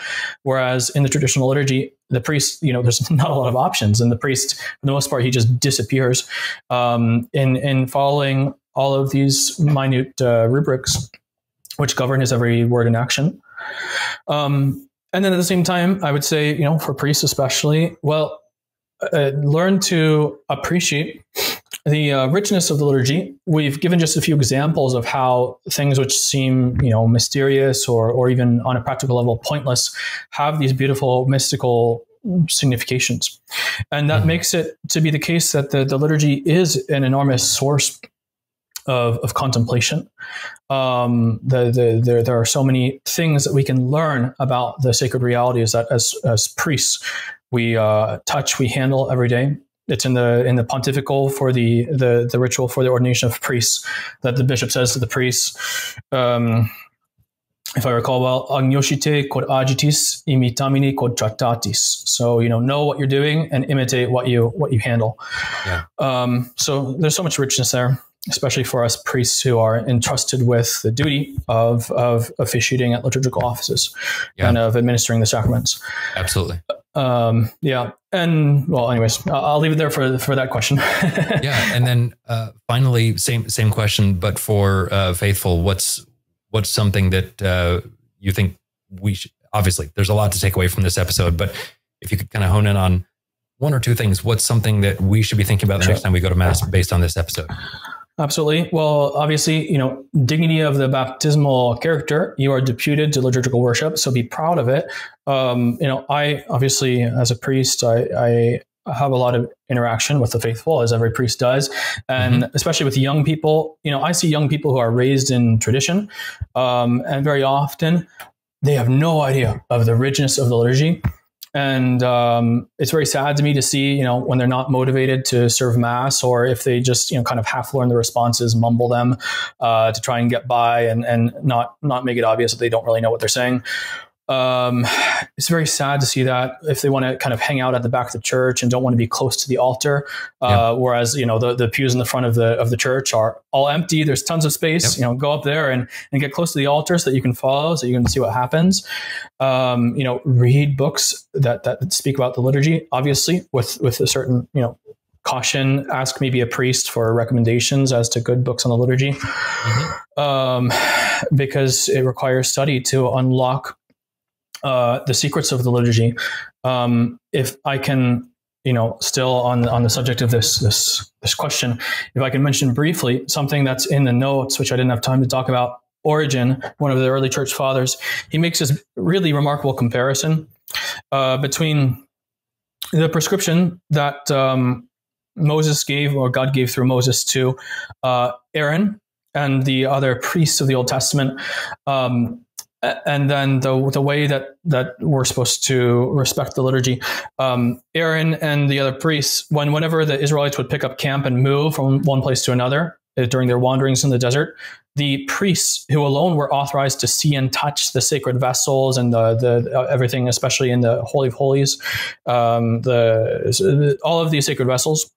Whereas in the traditional liturgy, the priest, you know, there's not a lot of options, and the priest, for the most part, he just disappears, um, in, in following all of these minute, uh, rubrics, which govern his every word and action. Um, And then at the same time, I would say, you know, for priests especially, well, uh, learn to appreciate the uh, richness of the liturgy. We've given just a few examples of how things which seem, you know, mysterious or, or even on a practical level pointless have these beautiful mystical significations. And that mm-hmm. makes it to be the case that the, the liturgy is an enormous source Of, of contemplation. Um, the, the, there, there are so many things that we can learn about the sacred realities that as, as priests, we uh, touch, we handle every day. It's in the in the pontifical for the, the, the ritual for the ordination of priests that the bishop says to the priests, um, if I recall well, agnoscite quod agitis, imitamini quod tractatis. So, you know, know what you're doing and imitate what you, what you handle. Yeah. Um, so there's so much richness there, especially for us priests who are entrusted with the duty of, of officiating at liturgical offices yeah. and of administering the sacraments. Absolutely. Um, yeah. And well, anyways, I'll leave it there for, for that question. yeah. And then uh, finally, same, same question, but for uh, faithful, what's, what's something that uh, you think we should, obviously there's a lot to take away from this episode, but if you could kind of hone in on one or two things, what's something that we should be thinking about the sure. next time we go to Mass based on this episode? Absolutely. Well, obviously, you know, dignity of the baptismal character, you are deputed to liturgical worship, so be proud of it. Um, you know, I obviously, as a priest, I, I have a lot of interaction with the faithful, as every priest does. And mm-hmm. especially with young people, you know, I see young people who are raised in tradition, um, and very often they have no idea of the richness of the liturgy. And um, it's very sad to me to see, you know, when they're not motivated to serve Mass, or if they just, you know, kind of half learn the responses, mumble them uh, to try and get by and, and not not make it obvious that they don't really know what they're saying. Um, it's very sad to see that if they want to kind of hang out at the back of the church and don't want to be close to the altar, uh, yep. whereas, you know, the, the pews in the front of the, of the church are all empty. There's tons of space, yep. you know, go up there and, and get close to the altar so that you can follow, so you can see what happens. Um, you know, read books that, that speak about the liturgy, obviously with, with a certain, you know, caution. Ask maybe a priest for recommendations as to good books on the liturgy, mm-hmm. um, because it requires study to unlock Uh, the secrets of the liturgy. Um, if I can you know, still on on the subject of this this this question, if I can mention briefly something that's in the notes, which I didn't have time to talk about. Origen, one of the early church fathers, he makes this really remarkable comparison uh, between the prescription that um, Moses gave, or God gave through Moses to uh, Aaron and the other priests of the Old Testament. Um, and then the the way that, that we're supposed to respect the liturgy, um, Aaron and the other priests, when whenever the Israelites would pick up camp and move from one place to another during their wanderings in the desert, the priests who alone were authorized to see and touch the sacred vessels and the the uh, everything, especially in the Holy of Holies, um, the all of these sacred vessels,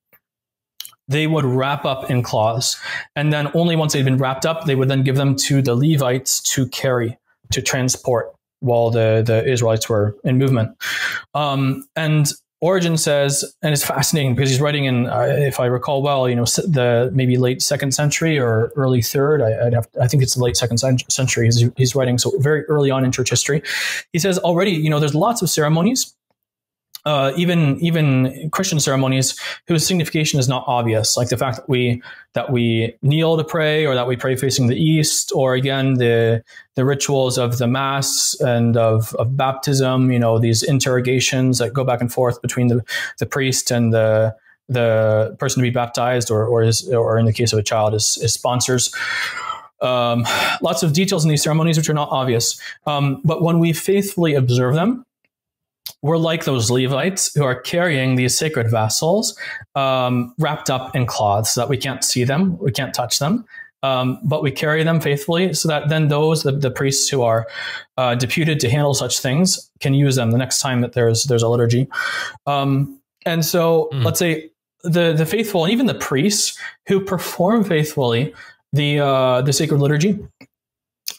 they would wrap up in cloths, and then only once they'd been wrapped up, they would then give them to the Levites to carry, to transport while the, the Israelites were in movement. Um, and Origen says, and it's fascinating because he's writing in, uh, if I recall well, you know, the maybe late second century or early third. I, I'd have, I think it's the late second century. He's, he's writing so very early on in church history. He says already, you know, there's lots of ceremonies, uh, even even Christian ceremonies whose signification is not obvious, like the fact that we that we kneel to pray, or that we pray facing the east, or again the the rituals of the Mass and of, of baptism. You know, these interrogations that go back and forth between the, the priest and the the person to be baptized, or or is, or in the case of a child, is, is sponsors. Um, lots of details in these ceremonies which are not obvious, um, but when we faithfully observe them, we're like those Levites who are carrying these sacred vessels, um, wrapped up in cloths so that we can't see them, we can't touch them, um, but we carry them faithfully so that then those, the, the priests who are uh, deputed to handle such things, can use them the next time that there's there's a liturgy. Um, and so mm. let's say the, the faithful, and even the priests who perform faithfully the uh, the sacred liturgy,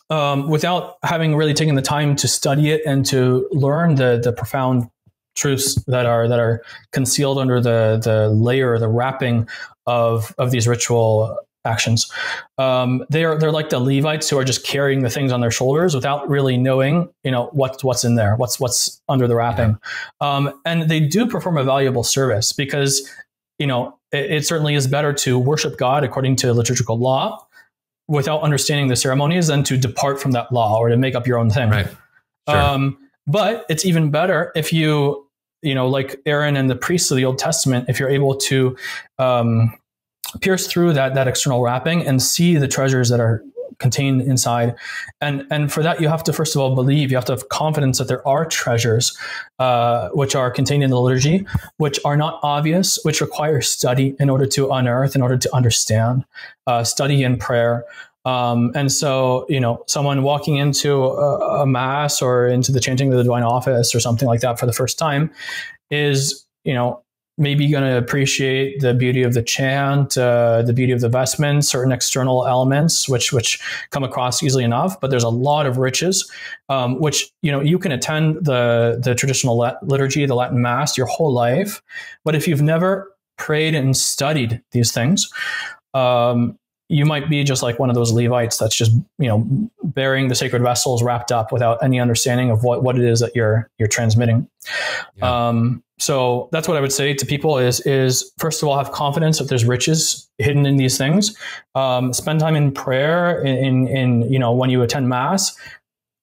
Um, without having really taken the time to study it and to learn the the profound truths that are that are concealed under the the layer, the wrapping of of these ritual actions, um, they're they're like the Levites who are just carrying the things on their shoulders without really knowing, you know, what's what's in there, what's what's under the wrapping, um, and they do perform a valuable service because, you know, it, it certainly is better to worship God according to liturgical law without understanding the ceremonies than to depart from that law or to make up your own thing. Right. Sure. Um, but it's even better if you, you know, like Aaron and the priests of the Old Testament, if you're able to um, pierce through that, that external wrapping and see the treasures that are contained inside. And, and for that, you have to, first of all, believe, you have to have confidence that there are treasures uh, which are contained in the liturgy, which are not obvious, which require study in order to unearth, in order to understand, uh, study and prayer. Um, and so, you know, someone walking into a, a mass or into the chanting of the divine office or something like that for the first time is, you know, maybe going to appreciate the beauty of the chant, uh, the beauty of the vestments, certain external elements, which which come across easily enough. But there's a lot of riches, um, which, you know, you can attend the the traditional liturgy, the Latin Mass, your whole life. But if you've never prayed and studied these things, um, you might be just like one of those Levites that's just, you know, bearing the sacred vessels wrapped up without any understanding of what, what it is that you're you're transmitting. Yeah. Um, so that's what I would say to people is, is first of all, have confidence that there's riches hidden in these things. Um, spend time in prayer in, in, in, you know, when you attend Mass,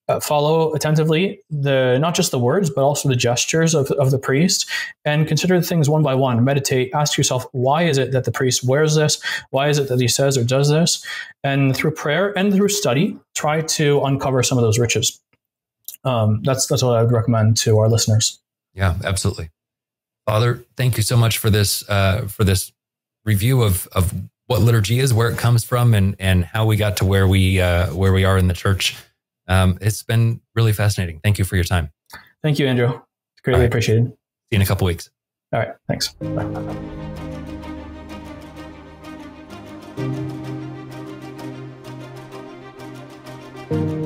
uh, follow attentively the, not just the words, but also the gestures of, of the priest, and consider things one by one. Meditate, ask yourself, why is it that the priest wears this? Why is it that he says or does this? And through prayer and through study, try to uncover some of those riches. Um, that's, that's what I would recommend to our listeners. Yeah, absolutely. Father, thank you so much for this uh, for this review of of what liturgy is, where it comes from, and and how we got to where we uh, where we are in the church. Um, it's been really fascinating. Thank you for your time. Thank you, Andrew. It's greatly right. appreciated. See you in a couple weeks. All right. Thanks. Bye. Thank you.